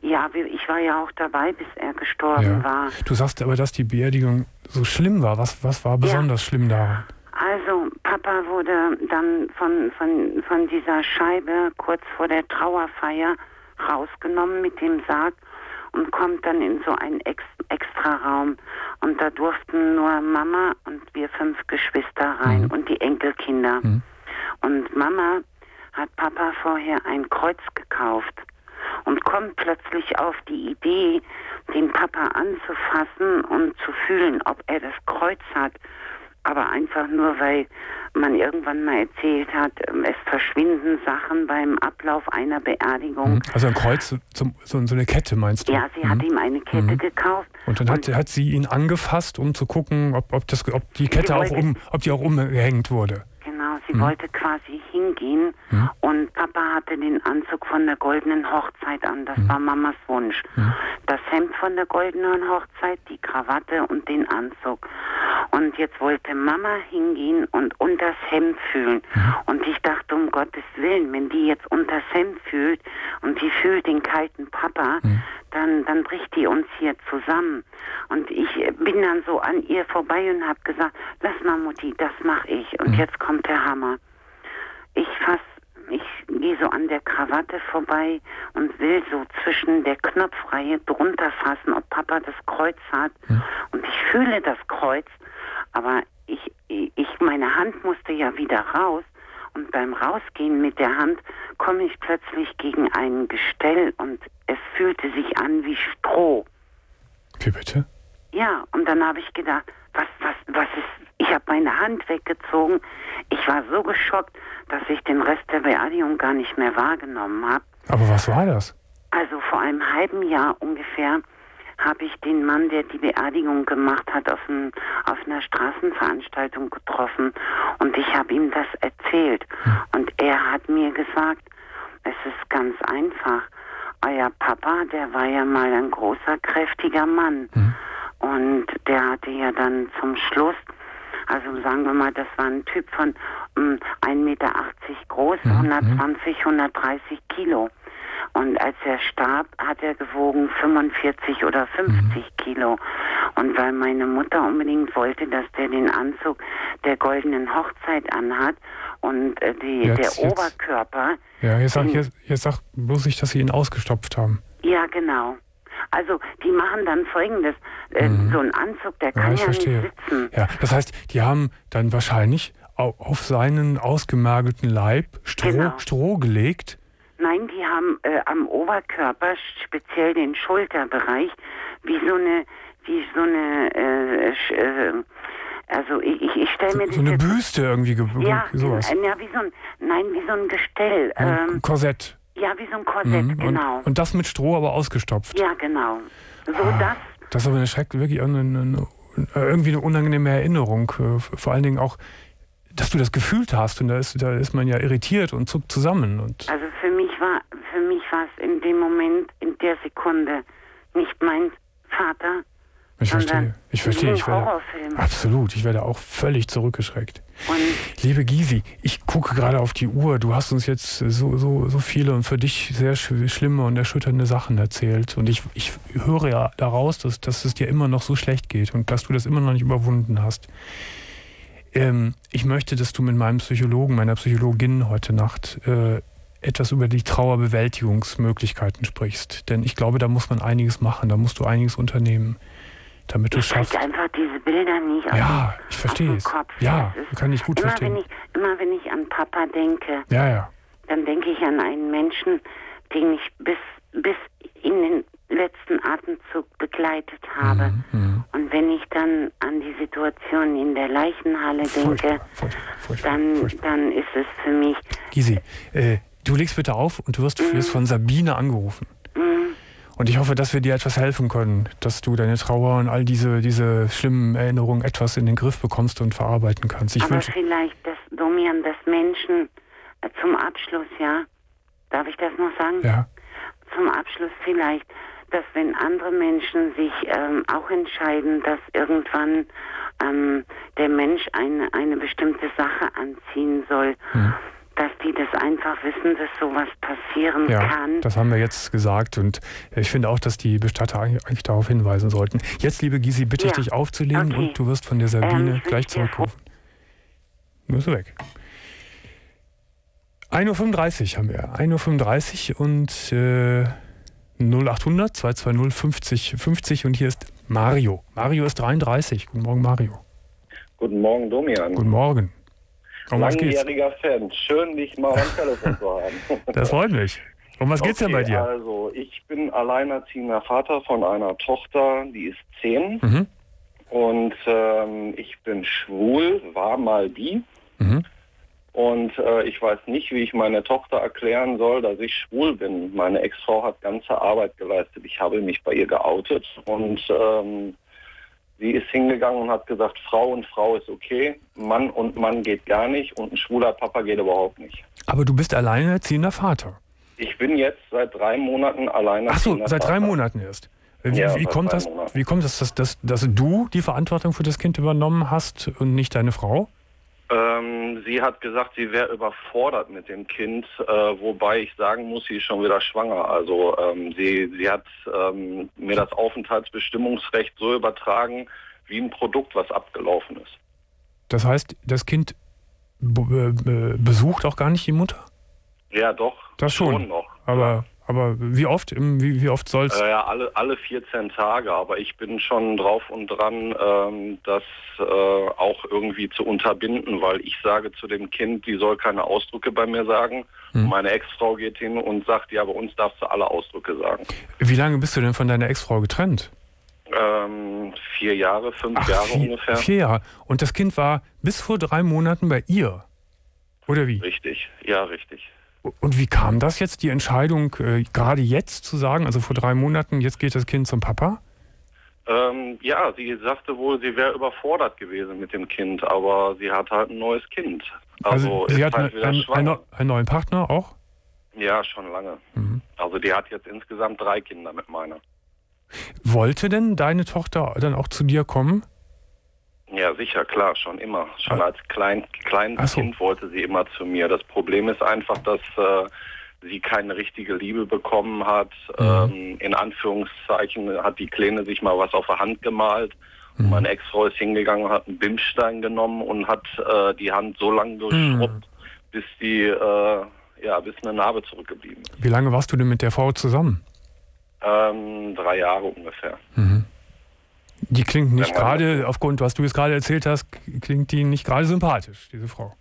Ja, ich war ja auch dabei, bis er gestorben ja. war. Du sagst aber, dass die Beerdigung so schlimm war. Was, was war besonders ja. schlimm daran? Also, Papa wurde dann von, von, von dieser Scheibe kurz vor der Trauerfeier rausgenommen mit dem Sarg und kommt dann in so einen Ex- Extraraum. Und da durften nur Mama und wir fünf Geschwister rein mhm. und die Enkelkinder. Mhm. Und Mama hat Papa vorher ein Kreuz gekauft und kommt plötzlich auf die Idee, den Papa anzufassen und zu fühlen, ob er das Kreuz hat. Aber einfach nur, weil man irgendwann mal erzählt hat, es verschwinden Sachen beim Ablauf einer Beerdigung. Also ein Kreuz, so, so eine Kette meinst du? Ja, sie mhm. hat ihm eine Kette mhm. gekauft. Und dann hat, und hat sie ihn angefasst, um zu gucken, ob, ob, das, ob die Kette auch, wollte, um, ob die auch umgehängt wurde. Genau, sie mhm. wollte quasi hingehen mhm. und Papa hatte den Anzug von der goldenen Hochzeit an, das mhm. war Mamas Wunsch. Mhm. Das Hemd von der goldenen Hochzeit, die Krawatte und den Anzug. Und jetzt wollte Mama hingehen und unters Hemd fühlen. Mhm. Und ich dachte, um Gottes Willen, wenn die jetzt unters Hemd fühlt und die fühlt den kalten Papa, mhm. dann, dann bricht die uns hier zusammen. Und ich bin dann so an ihr vorbei und habe gesagt, lass mal Mutti, das mache ich. Und mhm. jetzt kommt der Hammer. Ich fass, ich gehe so an der Krawatte vorbei und will so zwischen der Knopfreihe drunter fassen, ob Papa das Kreuz hat. Mhm. Und ich fühle das Kreuz. Aber ich, ich, meine Hand musste ja wieder raus und beim Rausgehen mit der Hand komme ich plötzlich gegen ein Gestell und es fühlte sich an wie Stroh. Wie bitte? Ja, und dann habe ich gedacht, was, was, was ist, ich habe meine Hand weggezogen. Ich war so geschockt, dass ich den Rest der Beerdigung gar nicht mehr wahrgenommen habe. Aber was war das? Also vor einem halben Jahr ungefähr habe ich den Mann, der die Beerdigung gemacht hat, auf, ein, auf einer Straßenveranstaltung getroffen und ich habe ihm das erzählt. Und er hat mir gesagt, es ist ganz einfach, euer Papa, der war ja mal ein großer, kräftiger Mann mhm. und der hatte ja dann zum Schluss, also sagen wir mal, das war ein Typ von um, ein Meter achtzig groß, mhm. hundertzwanzig, hundertdreißig Kilo. Und als er starb, hat er gewogen fünfundvierzig oder fünfzig mhm. Kilo. Und weil meine Mutter unbedingt wollte, dass der den Anzug der goldenen Hochzeit anhat und die, jetzt, der jetzt. Oberkörper... Ja, jetzt sag, jetzt, jetzt sag bloß ich, dass sie ihn ausgestopft haben. Ja, genau. Also die machen dann Folgendes. Mhm. So ein Anzug, der kann ja, ich ja verstehe. Nicht sitzen. Ja, das heißt, die haben dann wahrscheinlich auf seinen ausgemergelten Leib Stroh, genau. Stroh gelegt... Nein, die haben äh, am Oberkörper, speziell den Schulterbereich, wie so eine, wie so eine, äh, sch, äh, also ich, ich stelle mir... So, so eine Büste irgendwie, ge- ja, sowas. Ja, wie so ein, nein, wie so ein Gestell. Ein ähm, Korsett. Ja, wie so ein Korsett, mhm, genau. Und, und das mit Stroh aber ausgestopft. Ja, genau. So ah, das... Das ist aber eine Schreck, wirklich eine, eine, irgendwie eine unangenehme Erinnerung, vor allen Dingen auch... dass du das gefühlt hast und da ist, da ist man ja irritiert und zuckt zusammen. Und also für mich war für mich war es in dem Moment, in der Sekunde nicht mein Vater, ich sondern ich verstehe, ich werde, Horrorfilm. Absolut, ich werde auch völlig zurückgeschreckt. Und liebe Gysi, ich gucke gerade auf die Uhr, du hast uns jetzt so, so, so viele und für dich sehr schlimme und erschütternde Sachen erzählt und ich, ich höre ja daraus, dass, dass es dir immer noch so schlecht geht und dass du das immer noch nicht überwunden hast. Ich möchte, dass du mit meinem Psychologen, meiner Psychologin heute Nacht äh, etwas über die Trauerbewältigungsmöglichkeiten sprichst. Denn ich glaube, da muss man einiges machen, da musst du einiges unternehmen, damit du es schaffst. Ich krieg einfach diese Bilder nicht auf ja, den, ich verstehe auf den Kopf. Ja, das kann ich gut immer, verstehen. Wenn ich, immer wenn ich an Papa denke, ja, ja. dann denke ich an einen Menschen, den ich bis, bis in den letzten Atemzug begleitet habe. Mhm, und wenn ich dann an die Situation in der Leichenhalle furchtbar, denke, furchtbar, furchtbar, dann, furchtbar. dann ist es für mich... Gysi, äh, du legst bitte auf und du wirst mhm. von Sabine angerufen. Mhm. Und ich hoffe, dass wir dir etwas helfen können, dass du deine Trauer und all diese, diese schlimmen Erinnerungen etwas in den Griff bekommst und verarbeiten kannst. Ich Aber wünsche... vielleicht, dass Domian, dass Menschen Zum Abschluss, ja. Darf ich das noch sagen? Ja. Zum Abschluss vielleicht, dass wenn andere Menschen sich ähm, auch entscheiden, dass irgendwann ähm, der Mensch eine, eine bestimmte Sache anziehen soll, mhm. dass die das einfach wissen, dass sowas passieren ja, kann. Das haben wir jetzt gesagt und ich finde auch, dass die Bestatter eigentlich darauf hinweisen sollten. Jetzt, liebe Gysi, bitte ja. ich dich aufzulegen okay. und du wirst von der Sabine ähm, gleich zurückrufen. Du musst weg. ein Uhr fünfunddreißig haben wir. ein Uhr fünfunddreißig und äh, null acht hundert, zwei zwei null, fünfzig, fünfzig und hier ist Mario. Mario ist dreiunddreißig. Guten Morgen, Mario. Guten Morgen, Domian. Guten Morgen. Um langjähriger Fan. Schön, dich mal am Telefon zu haben. Das freut mich. Um was geht's okay, denn bei dir? Also, ich bin alleinerziehender Vater von einer Tochter, die ist zehn. Mhm. Und ähm, ich bin schwul, war mal bi. Mhm. Und äh, ich weiß nicht, wie ich meine Tochter erklären soll, dass ich schwul bin. Meine Ex-Frau hat ganze Arbeit geleistet. Ich habe mich bei ihr geoutet. Und ähm, sie ist hingegangen und hat gesagt, Frau und Frau ist okay, Mann und Mann geht gar nicht und ein schwuler Papa geht überhaupt nicht. Aber du bist alleinerziehender Vater. Ich bin jetzt seit drei Monaten alleinerziehender Vater. Ach so, seit Vater. drei Monaten erst. Wie, ja, wie, kommt das, wie kommt das, dass, dass, dass du die Verantwortung für das Kind übernommen hast und nicht deine Frau? Ähm, sie hat gesagt, sie wäre überfordert mit dem Kind, äh, wobei ich sagen muss, sie ist schon wieder schwanger. Also ähm, sie, sie hat ähm, mir das Aufenthaltsbestimmungsrecht so übertragen, wie ein Produkt, was abgelaufen ist. Das heißt, das Kind besucht auch gar nicht die Mutter? Ja, doch. Das schon, schon noch. Aber... Aber wie oft, wie, wie oft soll's? Ja, alle, alle vierzehn Tage, aber ich bin schon drauf und dran, ähm, das äh, auch irgendwie zu unterbinden, weil ich sage zu dem Kind, die soll keine Ausdrücke bei mir sagen. Hm. Meine Ex-Frau geht hin und sagt, ja, bei uns darfst du alle Ausdrücke sagen. Wie lange bist du denn von deiner Ex-Frau getrennt? Ähm, vier Jahre, fünf Ach, Jahre vier, ungefähr. Vier Jahre. Und das Kind war bis vor drei Monaten bei ihr, oder wie? Richtig, ja, richtig. Und wie kam das jetzt, die Entscheidung, äh, gerade jetzt zu sagen, also vor drei Monaten, jetzt geht das Kind zum Papa? Ähm, ja, sie sagte wohl, sie wäre überfordert gewesen mit dem Kind, aber sie hat halt ein neues Kind. Also, also sie hat halt eine, einen, einen neuen Partner auch? Ja, schon lange. Mhm. Also die hat jetzt insgesamt drei Kinder mit meiner. Wollte denn deine Tochter dann auch zu dir kommen? Ja, sicher, klar, schon immer. Schon als klein, kleines Ach so. Kind wollte sie immer zu mir. Das Problem ist einfach, dass äh, sie keine richtige Liebe bekommen hat. Mhm. Ähm, in Anführungszeichen hat die Kleine sich mal was auf der Hand gemalt. Mhm. Und meine Ex-Frau ist hingegangen, hat einen Bimsstein genommen und hat äh, die Hand so lange geschrubbt, mhm. bis die, äh, ja, bis eine Narbe zurückgeblieben ist. Wie lange warst du denn mit der Frau zusammen? Ähm, drei Jahre ungefähr. Mhm. Die klingt nicht gerade, aufgrund, was du jetzt gerade erzählt hast, klingt die nicht gerade sympathisch, diese Frau.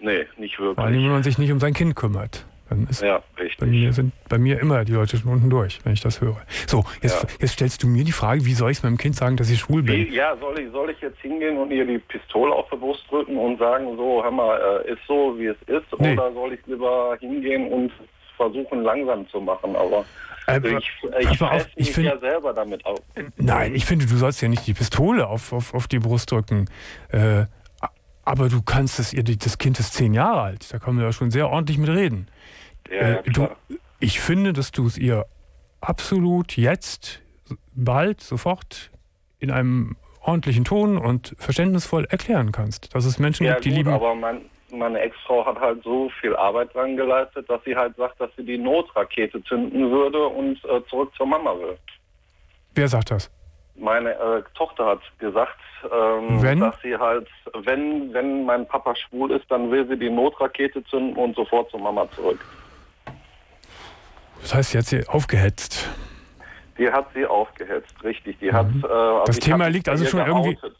Nee, nicht wirklich. Vor allem, wenn man sich nicht um sein Kind kümmert. Dann ist ja, richtig. Bei mir sind bei mir immer die Leute schon unten durch, wenn ich das höre. So, jetzt, ja. jetzt stellst du mir die Frage, wie soll ich meinem Kind sagen, dass ich schwul bin? Wie, ja, soll ich, soll ich jetzt hingehen und ihr die Pistole auf die Brust drücken und sagen, so, hör mal, ist so, wie es ist? Nee. Oder soll ich lieber hingehen und versuchen, langsam zu machen? Aber... Also ich ich fresse mich ja selber damit auf. Nein, ich finde, du sollst ja nicht die Pistole auf, auf, auf die Brust drücken. Äh, aber du kannst es, ihr, das Kind ist zehn Jahre alt, da kann man ja schon sehr ordentlich mit reden. Ja, äh, du, ich finde, dass du es ihr absolut jetzt, bald, sofort in einem ordentlichen Ton und verständnisvoll erklären kannst. Dass es Menschen ja, gibt, die gut, lieben... Aber man meine Ex-Frau hat halt so viel Arbeit dran geleistet, dass sie halt sagt, dass sie die Notrakete zünden würde und äh, zurück zur Mama will. Wer sagt das? Meine äh, Tochter hat gesagt, ähm, wenn? dass sie halt, wenn, wenn mein Papa schwul ist, dann will sie die Notrakete zünden und sofort zur Mama zurück. Das heißt, sie hat sie aufgehetzt. Die hat sie aufgehetzt, richtig. Die mhm. hat, äh, also das Thema liegt also schon geoutet. irgendwie...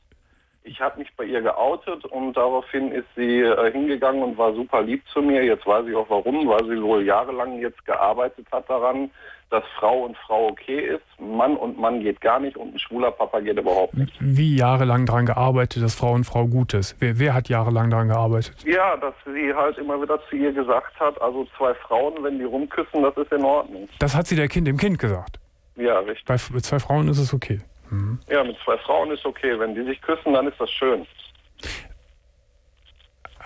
Ich habe mich bei ihr geoutet und daraufhin ist sie äh, hingegangen und war super lieb zu mir. Jetzt weiß ich auch warum, weil sie wohl jahrelang jetzt gearbeitet hat daran, dass Frau und Frau okay ist, Mann und Mann geht gar nicht und ein schwuler Papa geht überhaupt nicht. Wie jahrelang daran gearbeitet, dass Frau und Frau gut ist? Wer, wer hat jahrelang daran gearbeitet? Ja, dass sie halt immer wieder zu ihr gesagt hat, also zwei Frauen, wenn die rumküssen, das ist in Ordnung. Das hat sie der Kind dem Kind gesagt? Ja, richtig. Bei zwei Frauen ist es okay? Ja, mit zwei Frauen ist okay. Wenn die sich küssen, dann ist das schön.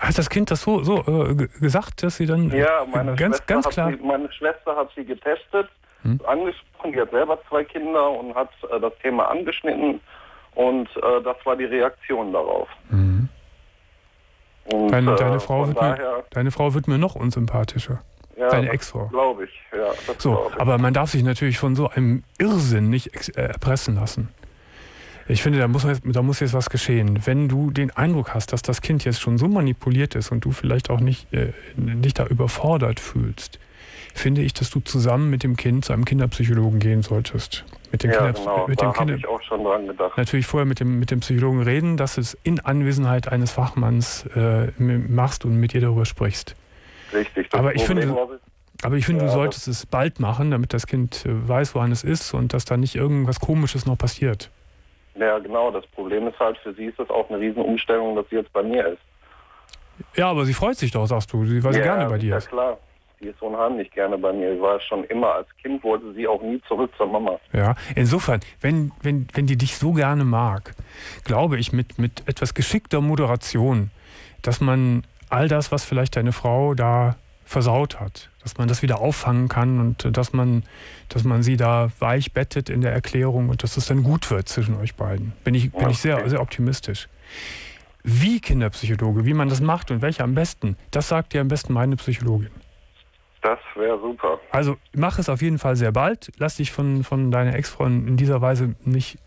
Hat das Kind das so, so äh, gesagt, dass sie dann... Ja, meine, ganz, Schwester, ganz klar. Hat sie, meine Schwester hat sie getestet, hm. angesprochen, die hat selber zwei Kinder und hat äh, das Thema angeschnitten und äh, das war die Reaktion darauf. Mhm. Und, deine, äh, deine, Frau wird daher, mir, deine Frau wird mir noch unsympathischer. Ja, deine Ex-Frau. Glaube ich, ja. Das so, glaub ich. Aber man darf sich natürlich von so einem Irrsinn nicht erpressen lassen. Ich finde, da muss, jetzt, da muss jetzt was geschehen. Wenn du den Eindruck hast, dass das Kind jetzt schon so manipuliert ist und du vielleicht auch nicht äh, dich da überfordert fühlst, finde ich, dass du zusammen mit dem Kind zu einem Kinderpsychologen gehen solltest. Mit dem ja, Kinder, genau, mit da habe ich auch schon dran gedacht. Natürlich vorher mit dem, mit dem Psychologen reden, dass du es in Anwesenheit eines Fachmanns äh, machst und mit ihr darüber sprichst. Richtig. Das aber, ich Problem, finde, ich, aber ich finde, ja, du solltest es bald machen, damit das Kind weiß, woran es ist und dass da nicht irgendwas Komisches noch passiert. Ja, genau. Das Problem ist halt, für sie ist das auch eine Riesenumstellung, dass sie jetzt bei mir ist. Ja, aber sie freut sich doch, sagst du, sie war ja, sie gerne bei dir. Ja, ist. Klar. Die ist unheimlich gerne bei mir. Sie war schon immer, als Kind wollte sie auch nie zurück zur Mama. Ja, insofern, wenn, wenn, wenn die dich so gerne mag, glaube ich, mit, mit etwas geschickter Moderation, dass man all das, was vielleicht deine Frau da versaut hat, dass man das wieder auffangen kann und dass man, dass man sie da weich bettet in der Erklärung und dass es dann gut wird zwischen euch beiden. Bin ich, bin ich sehr, sehr optimistisch. Wie Kinderpsychologe, wie man das macht und welche am besten, das sagt dir am besten meine Psychologin. Das wäre super. Also mach es auf jeden Fall sehr bald. Lass dich von, von deiner Ex-Freundin in dieser Weise nicht...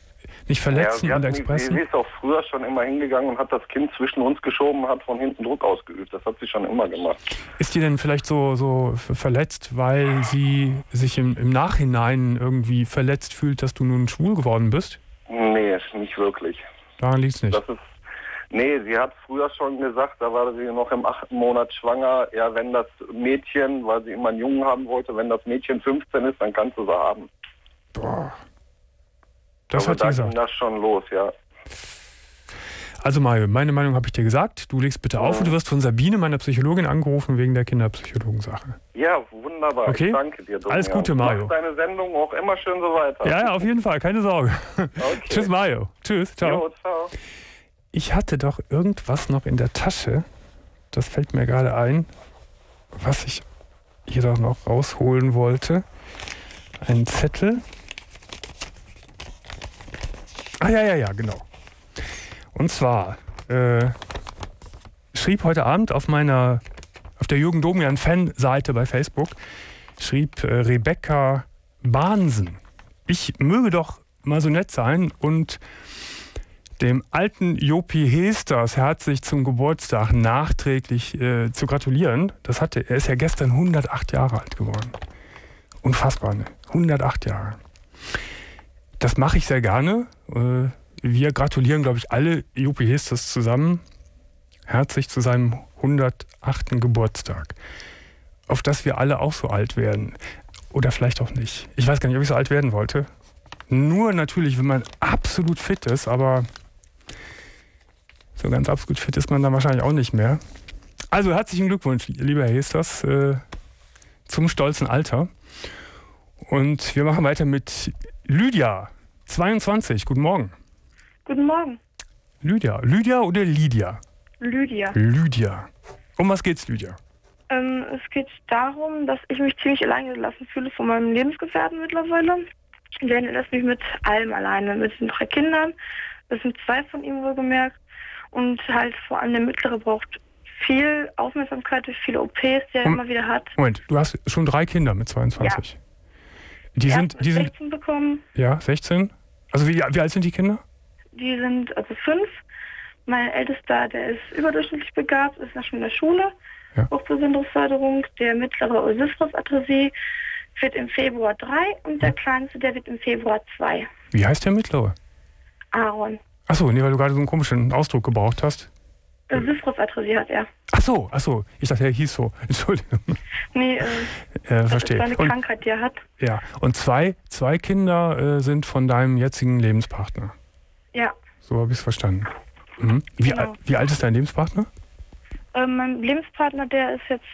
Nicht verletzen ja, und expressen. Sie ist auch früher schon immer hingegangen und hat das Kind zwischen uns geschoben, hat von hinten Druck ausgeübt. Das hat sie schon immer gemacht. Ist die denn vielleicht so, so verletzt, weil sie sich im, im Nachhinein irgendwie verletzt fühlt, dass du nun schwul geworden bist? Nee, nicht wirklich. Daran liegt es nicht. Das ist, nee, sie hat früher schon gesagt, da war sie noch im achten Monat schwanger, ja, wenn das Mädchen, weil sie immer einen Jungen haben wollte, wenn das Mädchen fünfzehn ist, dann kannst du sie haben. Boah. Das aber hat da gesagt. Ging das schon los, ja. Also Mario, meine Meinung habe ich dir gesagt. Du legst bitte auf mhm. und du wirst von Sabine, meiner Psychologin, angerufen wegen der Kinderpsychologensache. Ja, wunderbar. Okay. Ich danke dir, Domian. Alles Gute, Mario. Mach deine Sendung auch immer schön so weiter. Ja, ja, auf jeden Fall. Keine Sorge. Okay. Tschüss, Mario. Tschüss. Ciao. Jo, ciao. Ich hatte doch irgendwas noch in der Tasche. Das fällt mir gerade ein, was ich hier doch noch rausholen wollte. Ein Zettel. Ah ja, ja, ja, genau. Und zwar äh, schrieb heute Abend auf meiner, auf der Jürgen Domian Fanseite bei Facebook, schrieb äh, Rebecca Bahnsen. Ich möge doch mal so nett sein und dem alten Jopie Heesters herzlich zum Geburtstag nachträglich äh, zu gratulieren. Das hatte, er ist ja gestern hundertacht Jahre alt geworden. Unfassbar, ne? hundertacht Jahre. Das mache ich sehr gerne. Wir gratulieren, glaube ich, alle Jopie Heesters zusammen herzlich zu seinem hundertachten Geburtstag. Auf dass wir alle auch so alt werden. Oder vielleicht auch nicht. Ich weiß gar nicht, ob ich so alt werden wollte. Nur natürlich, wenn man absolut fit ist, aber so ganz absolut fit ist man dann wahrscheinlich auch nicht mehr. Also herzlichen Glückwunsch, lieber Herr Heesters, zum stolzen Alter. Und wir machen weiter mit Lydia, zweiundzwanzig. Guten Morgen. Guten Morgen. Lydia. Lydia oder Lydia? Lydia. Lydia. Um was geht's, Lydia? Ähm, es geht darum, dass ich mich ziemlich allein gelassen fühle von meinem Lebensgefährten mittlerweile. Denn er lässt mich mit allem alleine, mit den drei Kindern. Das sind zwei von ihm wohlgemerkt. Und halt vor allem der Mittlere braucht viel Aufmerksamkeit durch viele O Ps, die er um, immer wieder hat. Moment, du hast schon drei Kinder mit zweiundzwanzig? Ja. Die sind, die sind sechzehn bekommen. Ja, sechzehn. Also wie, wie alt sind die Kinder? Die sind also fünf. Mein Ältester, der ist überdurchschnittlich begabt, ist noch schon in der Schule. Ja. Hochbesonderungsförderung. Der mittlere Oisismus-Atresie wird im Februar drei und der ja. kleinste, der wird im Februar zwei. Wie heißt der mittlere? Aaron. Achso, nee, weil du gerade so einen komischen Ausdruck gebraucht hast. Oisismus-Atresie hat er. Ach so, ach so, ich dachte, er hieß so. Entschuldigung. Nee, äh, äh, das verstehe. Ist eine und, Krankheit, die er hat. Ja, und zwei, zwei Kinder äh, sind von deinem jetzigen Lebenspartner. Ja. So habe ich es verstanden. Mhm. Wie, genau. Wie alt ist dein Lebenspartner? Äh, mein Lebenspartner, der ist jetzt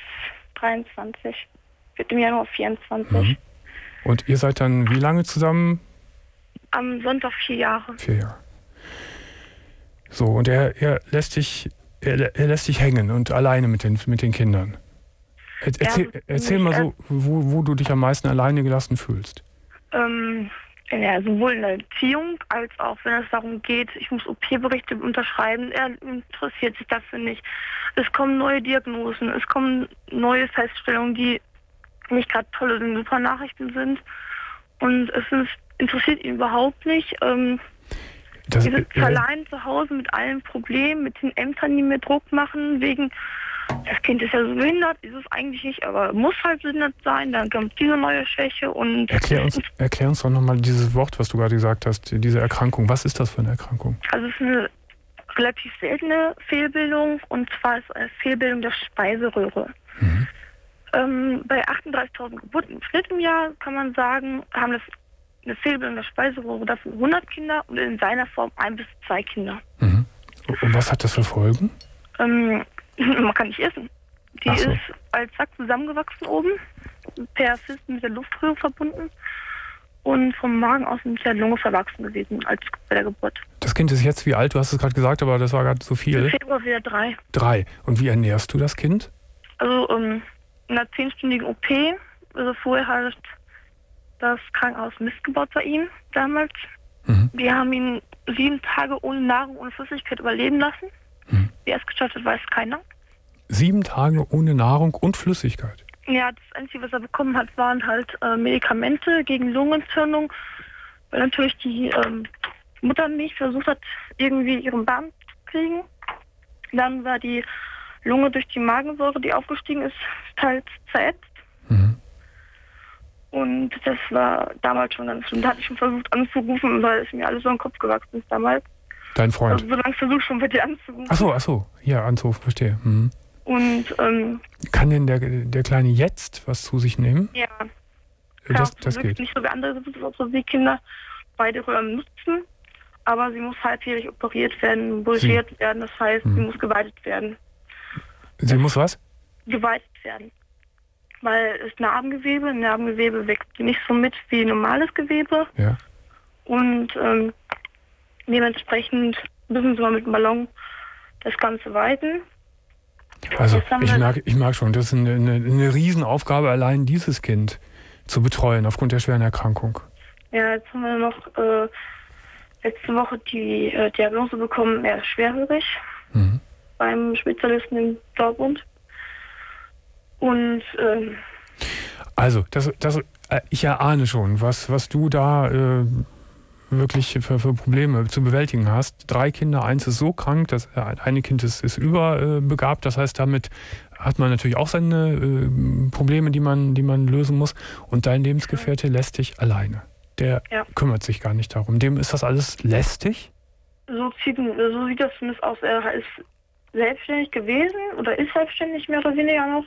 dreiundzwanzig, wird im Januar vierundzwanzig. Mhm. Und ihr seid dann wie lange zusammen? Am Sonntag vier Jahre. Vier Jahre. So, und er, er lässt dich... er, er lässt dich hängen und alleine mit den, mit den Kindern. Er, erzähl ja, erzähl mal so, wo, wo du dich am meisten alleine gelassen fühlst. Ähm, ja, sowohl in der Erziehung als auch, wenn es darum geht, ich muss O P-Berichte unterschreiben, er interessiert sich dafür nicht. Es kommen neue Diagnosen, es kommen neue Feststellungen, die nicht gerade tolle und super Nachrichten sind. Und es ist, interessiert ihn überhaupt nicht. Ähm, das, wir sitzen äh, allein zu Hause mit allen Problemen, mit den Ämtern, die mir Druck machen, wegen, das Kind ist ja so behindert, ist es eigentlich nicht, aber muss halt behindert sein, dann kommt diese neue Schwäche und... Erklär uns, erklär uns doch nochmal dieses Wort, was du gerade gesagt hast, diese Erkrankung. Was ist das für eine Erkrankung? Also es ist eine relativ seltene Fehlbildung, und zwar ist es eine Fehlbildung der Speiseröhre. Mhm. Ähm, bei achtunddreißigtausend Geburten im Schnitt im Jahr, kann man sagen, haben das eine Fehlbildung der Speiseröhre, das sind hundert Kinder und in seiner Form ein bis zwei Kinder. Mhm. Und was hat das für Folgen? Ähm, man kann nicht essen. Die Ach so. ist als Sack zusammengewachsen oben, per Fisten mit der Luftröhre verbunden und vom Magen aus mit der Lunge verwachsen gewesen, als bei der Geburt. Das Kind ist jetzt wie alt? Du hast es gerade gesagt, aber das war gerade so viel. Im Februar wieder drei. Drei. Und wie ernährst du das Kind? Also ähm, in einer zehnstündigen O P, also vorher halt das Krankenhaus Mist gebaut bei ihm damals. Mhm. Wir haben ihn sieben Tage ohne Nahrung, ohne Flüssigkeit überleben lassen. Mhm. Wie er es geschafft hat, weiß keiner. Sieben Tage ohne Nahrung und Flüssigkeit? Ja, das Einzige, was er bekommen hat, waren halt äh, Medikamente gegen Lungenentzündung, weil natürlich die ähm, Muttermilch versucht hat, irgendwie ihren Darm zu kriegen. Dann war die Lunge durch die Magensäure, die aufgestiegen ist, teils zerätzt. Mhm. Und das war damals schon ganz schlimm. Da hatte ich schon versucht anzurufen, weil es mir alles so im Kopf gewachsen ist damals. Dein Freund? Also so lange versucht schon, bitte anzurufen. Ach so, ach so. Ja, anzurufen, verstehe. Mhm. Und, ähm... Kann denn der, der Kleine jetzt was zu sich nehmen? Ja. Das, das geht. Nicht so wie andere, also wie Kinder beide Röhren nutzen, aber sie muss halbjährig operiert werden, bulgiert sie. werden, das heißt, mhm. sie muss geweitet werden. Sie das muss was? Geweitet werden. Weil es Narbengewebe, Narbengewebe wächst nicht so mit wie normales Gewebe. Ja. Und ähm, dementsprechend müssen sie mal mit dem Ballon das Ganze weiten. Also ich merke, ich merke schon, das ist eine, eine, eine Riesenaufgabe, allein dieses Kind zu betreuen aufgrund der schweren Erkrankung. Ja, jetzt haben wir noch äh, letzte Woche die äh, Diagnose bekommen, er ist schwerhörig mhm. beim Spezialisten im Dortmund. Und, ähm, also, das, das, ich erahne schon, was, was du da äh, wirklich für, für Probleme zu bewältigen hast. Drei Kinder, eins ist so krank, das eine Kind ist, ist überbegabt, das heißt, damit hat man natürlich auch seine äh, Probleme, die man, die man lösen muss. Und dein Lebensgefährte lässt dich alleine. Der ja. kümmert sich gar nicht darum. Dem ist das alles lästig? So, zieht, so sieht das zumindest aus. Er ist selbstständig gewesen oder ist selbstständig mehr oder weniger noch.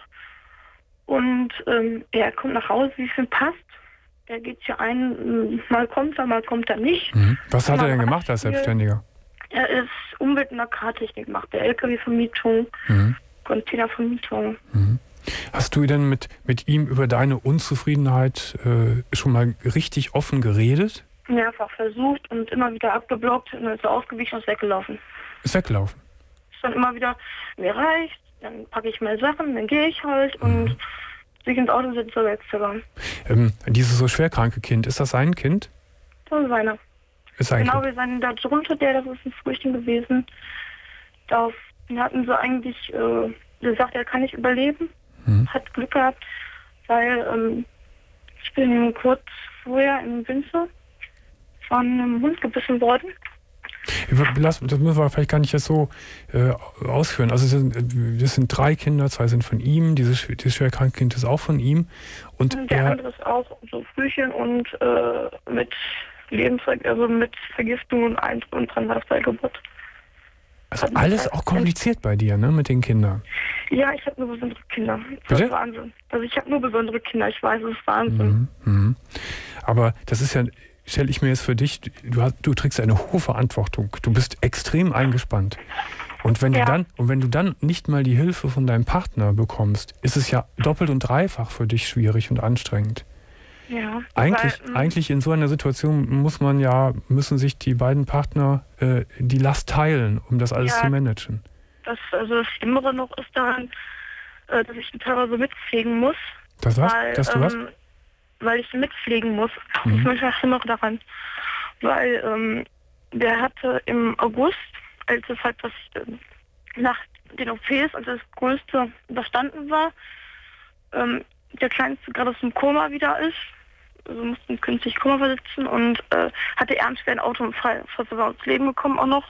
Und ähm, er kommt nach Hause, wie es ihm passt. Er geht hier ein, mal kommt er, mal kommt er nicht. Mhm. Was hat er denn gemacht als Selbstständiger? Er ist Umwelt- und Agrartechnik, macht der L K W-Vermietung, mhm. Containervermietung. Mhm. Hast du denn mit, mit ihm über deine Unzufriedenheit äh, schon mal richtig offen geredet? Mehrfach versucht und immer wieder abgeblockt und ist er ausgewichen und ist weggelaufen. Ist weggelaufen? Ist dann immer wieder, mir reicht. Dann packe ich meine Sachen, dann gehe ich halt und mhm. sich ins Auto setze oder wegzubauen. Ähm, dieses so schwerkranke Kind, ist das sein Kind? Das ist seiner. Ist sein genau, kind. Wir sind da drunter, der, das ist ein Früchtchen gewesen. Darauf hatten sie eigentlich äh, gesagt, er kann nicht überleben. Mhm. Hat Glück gehabt, weil ähm, ich bin kurz vorher im Winter von einem Hund gebissen worden. Das müssen wir vielleicht gar nicht jetzt so äh, ausführen. Also es sind, das sind drei Kinder, zwei sind von ihm, dieses, dieses schwerkranke Kind ist auch von ihm. Und, und der er, andere ist auch so Frühchen und äh, mit Lebenszeug, also mit Vergiftung und allem und dran war es bei Geburt. Also alles auch kompliziert bei dir, ne, mit den Kindern? Ja, ich habe nur besondere Kinder. Das ist Wahnsinn. Also ich habe nur besondere Kinder, ich weiß, es ist Wahnsinn. Mhm, mhm. Aber das ist ja... Stelle ich mir jetzt für dich, du, hast, du trägst eine hohe Verantwortung. Du bist extrem eingespannt. Und wenn, ja. du dann, und wenn du dann nicht mal die Hilfe von deinem Partner bekommst, ist es ja doppelt und dreifach für dich schwierig und anstrengend. Ja, eigentlich, weil, eigentlich in so einer Situation muss man ja, müssen sich die beiden Partner äh, die Last teilen, um das alles ja, zu managen. Das, also das Schlimmere noch ist daran, äh, dass ich ihn teilweise mitpflegen muss. Das was? Weil, das du was? Ähm, weil ich ihn mitpflegen muss. Mhm. Das ist manchmal schlimmer daran. Weil ähm, der hatte im August, als es halt das, äh, nach den O Ps, als das Größte überstanden war, ähm, der Kleinste gerade aus dem Koma wieder ist, also mussten künstlich Koma versetzen und äh, hatte ernst schweren Autounfall, fast sogar ums Leben gekommen auch noch.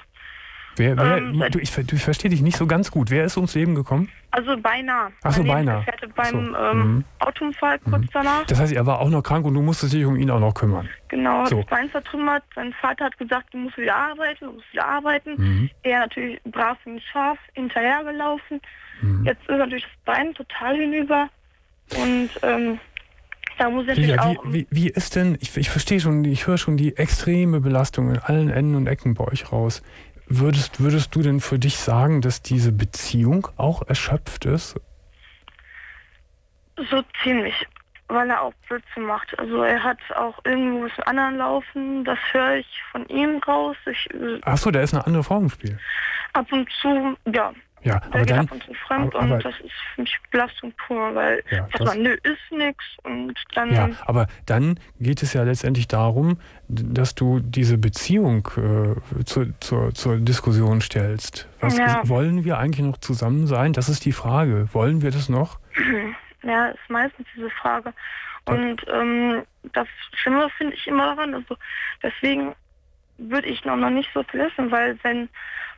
Wer, wer, ähm, du, ich, ich verstehe dich nicht so ganz gut. Wer ist ums Leben gekommen? Also beinahe. Ach so, beinahe. Er hatte beim so. ähm, mhm. Autounfall kurz mhm. danach. Das heißt, er war auch noch krank und du musstest dich um ihn auch noch kümmern. Genau, so. Das Bein vertrümmert. Sein Vater hat gesagt, du musst wieder arbeiten, du musst wieder arbeiten. Mhm. Er natürlich brav und scharf hinterhergelaufen. Mhm. Jetzt ist natürlich das Bein total hinüber. Und ähm, da muss er natürlich ja, auch... Wie, wie ist denn, ich, ich verstehe schon, ich höre schon die extreme Belastung in allen Enden und Ecken bei euch raus. Würdest, würdest du denn für dich sagen, dass diese Beziehung auch erschöpft ist? So ziemlich, weil er auch Blödsinn macht. Also er hat auch irgendwo was mit anderen laufen, das höre ich von ihm raus. Ich, Ach so, da ist eine andere Frau im Spiel. Ab und zu, ja. Ja, aber geht dann, ab und zu fremd aber, aber, und das ist für mich Belastung pur, weil ja, das, man, nö, ist nix und dann... Ja, aber dann geht es ja letztendlich darum, dass du diese Beziehung äh, zu, zu, zur Diskussion stellst. Was ja. ist, wollen wir eigentlich noch zusammen sein? Das ist die Frage. Wollen wir das noch? Ja, ist meistens diese Frage. Und ja. ähm, das Schlimme finde ich immer daran. Also deswegen würde ich noch, noch nicht so viel wissen, weil wenn...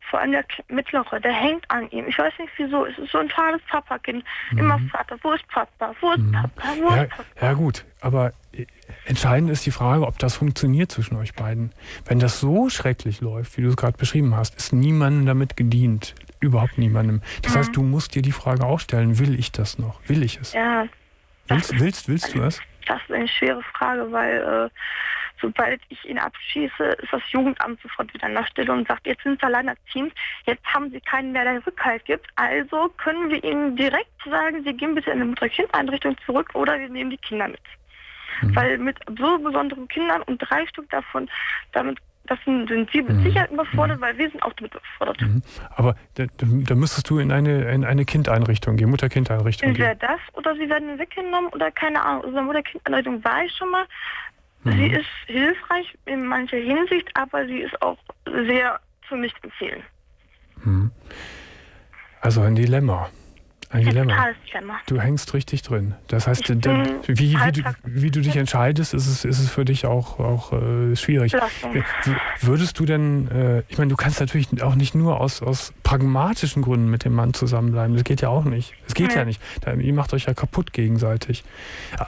Vor allem der Mittlere, der hängt an ihm. Ich weiß nicht wieso, es ist so ein totales Papakind. Mhm. Immer Vater, wo ist Papa, wo ist mhm. Papa, wo ja, ist Papa? Ja gut, aber entscheidend ist die Frage, ob das funktioniert zwischen euch beiden. Wenn das so schrecklich läuft, wie du es gerade beschrieben hast, ist niemandem damit gedient. Überhaupt niemandem. Das mhm. heißt, du musst dir die Frage auch stellen, will ich das noch? Will ich es? Ja. Willst, ist, willst, willst du es? Das ist eine schwere Frage, weil... Äh, Sobald ich ihn abschieße, ist das Jugendamt sofort wieder an der Stelle und sagt, jetzt sind sie alleinerziehend, jetzt haben sie keinen mehr, der Rückhalt gibt. Also können wir ihnen direkt sagen, sie gehen bitte in eine Mutter-Kind-Einrichtung zurück oder wir nehmen die Kinder mit. Mhm. Weil mit so besonderen Kindern und drei Stück davon, damit das sind sie mit mhm. Sicherheit überfordert, mhm. weil wir sind auch damit überfordert. Mhm. Aber da, da müsstest du in eine, in eine Kindeinrichtung gehen, Mutter-Kind-Einrichtung gehen. Entweder das oder sie werden weggenommen oder keine Ahnung. Also Mutter-Kind-Einrichtung war ich schon mal. Sie ist hilfreich in mancher Hinsicht, aber sie ist auch sehr zu nicht empfehlen. Also ein Dilemma. Ein Dilemma. Du hängst richtig drin. Das heißt, wie, wie, du, wie du dich entscheidest, ist es, ist es für dich auch, auch äh, schwierig. Würdest du denn, äh, ich meine, du kannst natürlich auch nicht nur aus, aus pragmatischen Gründen mit dem Mann zusammenbleiben. Das geht ja auch nicht. Das geht ja, ja nicht. Da, ihr macht euch ja kaputt gegenseitig.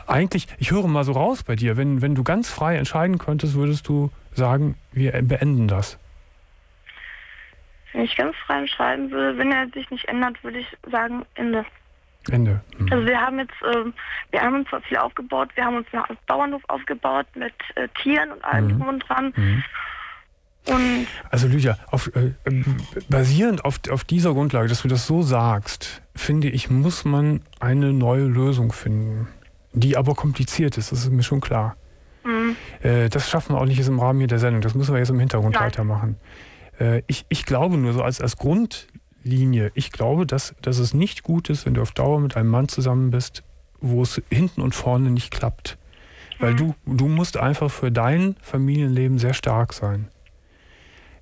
Eigentlich, ich höre mal so raus bei dir, wenn, wenn du ganz frei entscheiden könntest, würdest du sagen, wir beenden das. Wenn ich ganz frei entscheiden würde, wenn er sich nicht ändert, würde ich sagen, Ende. Ende. Mhm. Also wir haben jetzt, äh, wir haben uns zwar viel aufgebaut, wir haben uns einen Bauernhof aufgebaut mit äh, Tieren und allem mhm. drum und dran. Mhm. Und also Lydia, auf, äh, basierend auf, auf dieser Grundlage, dass du das so sagst, finde ich, muss man eine neue Lösung finden, die aber kompliziert ist, das ist mir schon klar. Mhm. Äh, das schaffen wir auch nicht jetzt im Rahmen hier der Sendung, das müssen wir jetzt im Hintergrund Nein. weitermachen. Ich, ich glaube nur so als, als Grundlinie, ich glaube, dass, dass es nicht gut ist, wenn du auf Dauer mit einem Mann zusammen bist, wo es hinten und vorne nicht klappt. Weil du, du musst einfach für dein Familienleben sehr stark sein.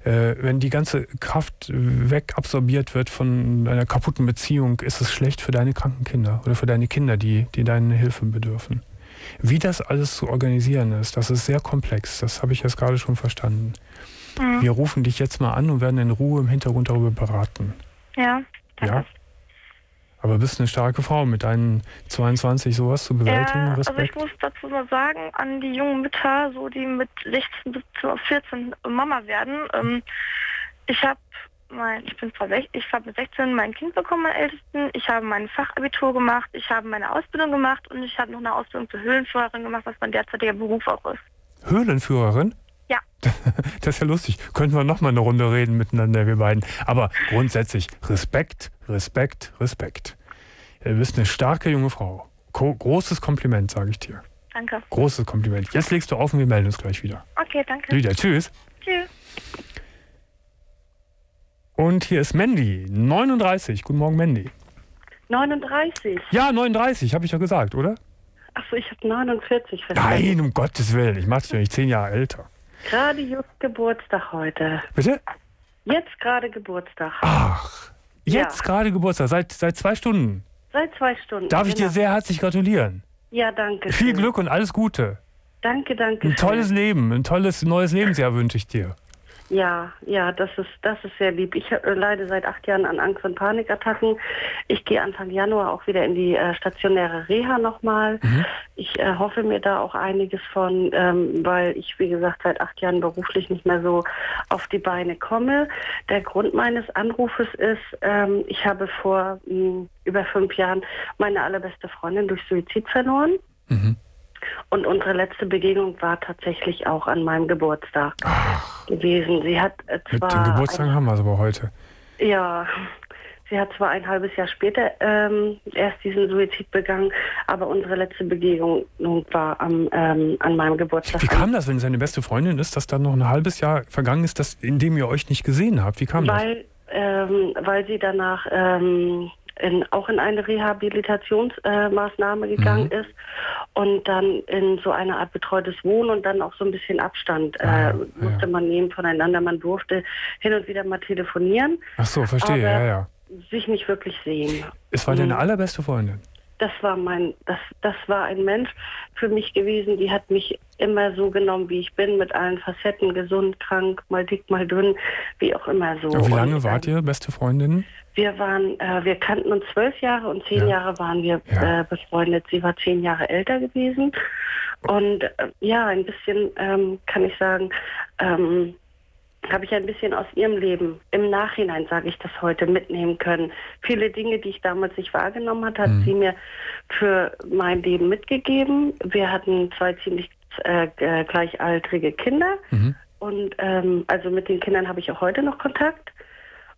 Äh, wenn die ganze Kraft wegabsorbiert wird von einer kaputten Beziehung, ist es schlecht für deine kranken Kinder oder für deine Kinder, die, die deine Hilfe bedürfen. Wie das alles zu organisieren ist, das ist sehr komplex. Das habe ich jetzt gerade schon verstanden. Wir rufen dich jetzt mal an und werden in Ruhe im Hintergrund darüber beraten. Ja, danke. Ja? Aber bist eine starke Frau, mit deinen zweiundzwanzig sowas zu bewältigen? Ja, Respekt. Also ich muss dazu mal sagen, an die jungen Mütter, so die mit sechzehn bis vierzehn Mama werden. Ähm, ich habe mein, ich bin zwar ich habe mit sechzehn mein Kind bekommen, mein Ältesten. Ich habe mein Fachabitur gemacht, ich habe meine Ausbildung gemacht und ich habe noch eine Ausbildung zur Höhlenführerin gemacht, was mein derzeitiger Beruf auch ist. Höhlenführerin? Ja. Das ist ja lustig. Könnten wir noch mal eine Runde reden miteinander, wir beiden. Aber grundsätzlich Respekt, Respekt, Respekt. Du bist eine starke junge Frau. Großes Kompliment, sage ich dir. Danke. Großes Kompliment. Jetzt legst du auf und wir melden uns gleich wieder. Okay, danke. Wieder. Tschüss. Tschüss. Und hier ist Mandy, neununddreißig. Guten Morgen, Mandy. neununddreißig? Ja, neununddreißig, habe ich doch gesagt, oder? Achso, ich habe neunundvierzig verstanden. Nein, um Gottes Willen, ich mache es ja nicht zehn Jahre älter. Gerade just Geburtstag heute. Bitte? Jetzt gerade Geburtstag. Ach, jetzt ja. gerade Geburtstag, seit, seit zwei Stunden. Seit zwei Stunden. Darf ich genau. dir sehr herzlich gratulieren? Ja, danke. Viel Glück und alles Gute. Danke, danke. Ein tolles Leben, ein tolles neues Lebensjahr wünsche ich dir. Ja, ja, das ist, das ist sehr lieb. Ich äh, leide seit acht Jahren an Angst- und Panikattacken. Ich gehe Anfang Januar auch wieder in die äh, stationäre Reha nochmal. Mhm. Ich äh, hoffe mir da auch einiges von, ähm, weil ich, wie gesagt, seit acht Jahren beruflich nicht mehr so auf die Beine komme. Der Grund meines Anrufes ist, ähm, ich habe vor mh, über fünf Jahren meine allerbeste Freundin durch Suizid verloren. Mhm. Und unsere letzte Begegnung war tatsächlich auch an meinem Geburtstag Ach, gewesen. Sie hat zwar mit dem Geburtstag ein, haben wir es aber heute. Ja, sie hat zwar ein halbes Jahr später ähm, erst diesen Suizid begangen, aber unsere letzte Begegnung war am, ähm, an meinem Geburtstag. Wie kam das, wenn seine beste Freundin ist, dass dann noch ein halbes Jahr vergangen ist, dass, in dem ihr euch nicht gesehen habt? Wie kam weil, das? Ähm, weil sie danach... Ähm, In, auch in eine Rehabilitationsmaßnahme äh, gegangen mhm. ist und dann in so eine Art betreutes Wohnen und dann auch so ein bisschen Abstand äh, ah, musste ja. man nehmen voneinander. Man durfte hin und wieder mal telefonieren. Ach so, verstehe, ja, ja. sich nicht wirklich sehen. Es war deine mhm. allerbeste Freundin. Das war mein, das, das war ein Mensch für mich gewesen, die hat mich immer so genommen, wie ich bin, mit allen Facetten, gesund, krank, mal dick, mal dünn, wie auch immer so. Und wie lange und, wart ihr beste Freundinnen? Wir waren, äh, wir kannten uns zwölf Jahre und zehn ja. Jahre waren wir ja. äh, befreundet. Sie war zehn Jahre älter gewesen und äh, ja, ein bisschen ähm, kann ich sagen, ähm, habe ich ein bisschen aus ihrem Leben, im Nachhinein sage ich das heute, mitnehmen können. Viele Dinge, die ich damals nicht wahrgenommen hatte, hat mhm. sie mir für mein Leben mitgegeben. Wir hatten zwei ziemlich äh, gleichaltrige Kinder mhm. und ähm, also mit den Kindern habe ich auch heute noch Kontakt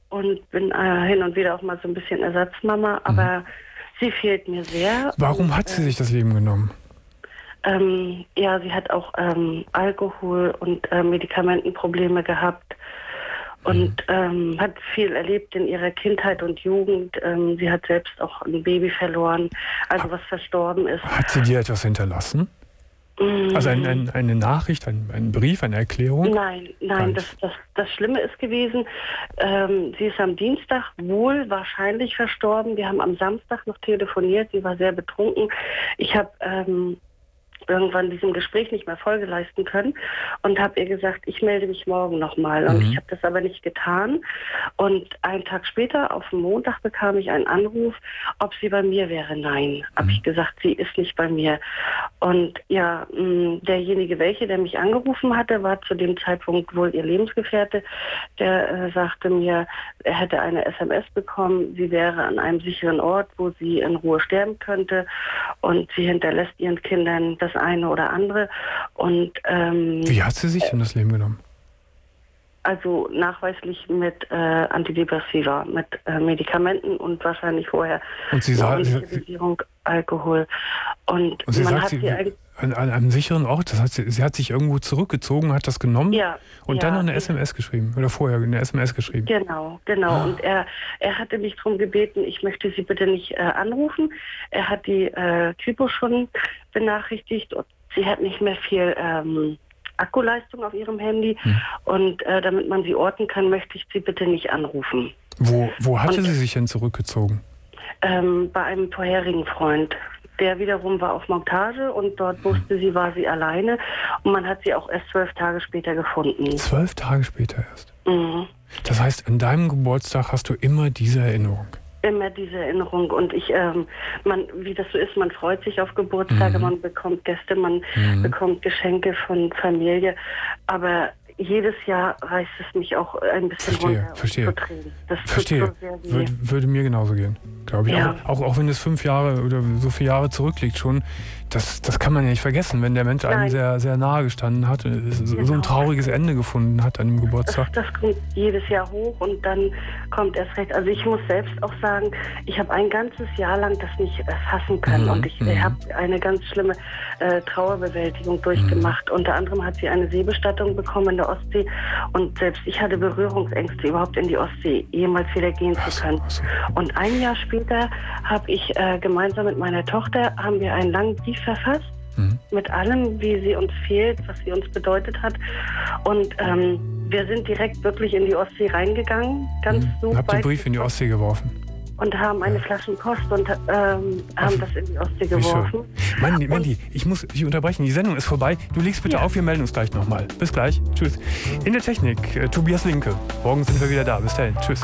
und bin äh, hin und wieder auch mal so ein bisschen Ersatzmama, aber mhm. sie fehlt mir sehr. Warum und, hat sie äh, sich das Leben genommen? Ähm, ja, sie hat auch ähm, Alkohol- und äh, Medikamentenprobleme gehabt und mhm. ähm, hat viel erlebt in ihrer Kindheit und Jugend. Ähm, sie hat selbst auch ein Baby verloren, also ha was verstorben ist. Hat sie dir etwas hinterlassen? Mhm. Also ein, ein, eine Nachricht, ein, ein Brief, eine Erklärung? Nein, nein, das, das, das Schlimme ist gewesen, ähm, sie ist am Dienstag wohl wahrscheinlich verstorben. Wir haben am Samstag noch telefoniert, sie war sehr betrunken. Ich habe... Ähm, irgendwann diesem Gespräch nicht mehr Folge leisten können und habe ihr gesagt, ich melde mich morgen nochmal und mhm. ich habe das aber nicht getan und einen Tag später, auf dem Montag, bekam ich einen Anruf, ob sie bei mir wäre. Nein, mhm. habe ich gesagt, sie ist nicht bei mir und ja, mh, derjenige, welche, der mich angerufen hatte, war zu dem Zeitpunkt wohl ihr Lebensgefährte, der äh, sagte mir, er hätte eine S M S bekommen, sie wäre an einem sicheren Ort, wo sie in Ruhe sterben könnte und sie hinterlässt ihren Kindern das eine oder andere. Und ähm, wie hat sie sich denn das Leben genommen? Also nachweislich mit äh, Antidepressiva, mit äh, Medikamenten und wahrscheinlich vorher und sie sagt, Alkohol. Und, und sie man sagt, hat sie sie an, an einem sicheren Ort, das hat sie, sie hat sich irgendwo zurückgezogen, hat das genommen ja, und ja, dann noch eine S M S geschrieben oder vorher eine S M S geschrieben. Genau, genau. Ah. Und er, er hatte mich darum gebeten, ich möchte sie bitte nicht äh, anrufen. Er hat die äh, Kripo schon benachrichtigt und sie hat nicht mehr viel... Ähm, Akkuleistung auf ihrem Handy hm. und äh, damit man sie orten kann, möchte ich sie bitte nicht anrufen. Wo, wo hatte und, sie sich denn zurückgezogen? Ähm, bei einem vorherigen Freund. Der wiederum war auf Montage und dort wusste hm. sie, war sie alleine und man hat sie auch erst zwölf Tage später gefunden. Zwölf Tage später erst? Mhm. Das heißt, an deinem Geburtstag hast du immer diese Erinnerung? Immer diese Erinnerung und ich, ähm, man, wie das so ist, man freut sich auf Geburtstage, mhm. man bekommt Gäste, man mhm. bekommt Geschenke von Familie, aber jedes Jahr reißt es mich auch ein bisschen verstehe, runter. Verstehe, zu drehen. Das verstehe. So sehr wie würde, würde mir genauso gehen, glaube ich. Ja. Auch, auch, auch wenn es fünf Jahre oder so viele Jahre zurückliegt schon, das, das kann man ja nicht vergessen, wenn der Mensch Nein. einem sehr, sehr nahe gestanden hat und genau. so ein trauriges Ende gefunden hat an dem Geburtstag. Das, das kommt jedes Jahr hoch und dann kommt erst recht. Also ich muss selbst auch sagen, ich habe ein ganzes Jahr lang das nicht fassen können mhm. und ich mhm. habe eine ganz schlimme äh, Trauerbewältigung durchgemacht. Mhm. Unter anderem hat sie eine Sehbestattung bekommen der Ostsee. Und selbst ich hatte Berührungsängste, überhaupt in die Ostsee jemals wieder gehen zu können. Und ein Jahr später habe ich äh, gemeinsam mit meiner Tochter, haben wir einen langen Brief verfasst, mhm. mit allem, wie sie uns fehlt, was sie uns bedeutet hat. Und ähm, wir sind direkt wirklich in die Ostsee reingegangen. Ganz mhm. so habt den Brief in die Ostsee geworfen? Und haben eine ja. Flaschenpost und ähm, haben Offen. das in die Ostsee geworfen. Mandy, Mandy, ich muss dich unterbrechen. Die Sendung ist vorbei. Du legst bitte ja. auf, wir melden uns gleich nochmal. Bis gleich. Tschüss. In der Technik, äh, Tobias Linke. Morgen sind wir wieder da. Bis dahin. Tschüss.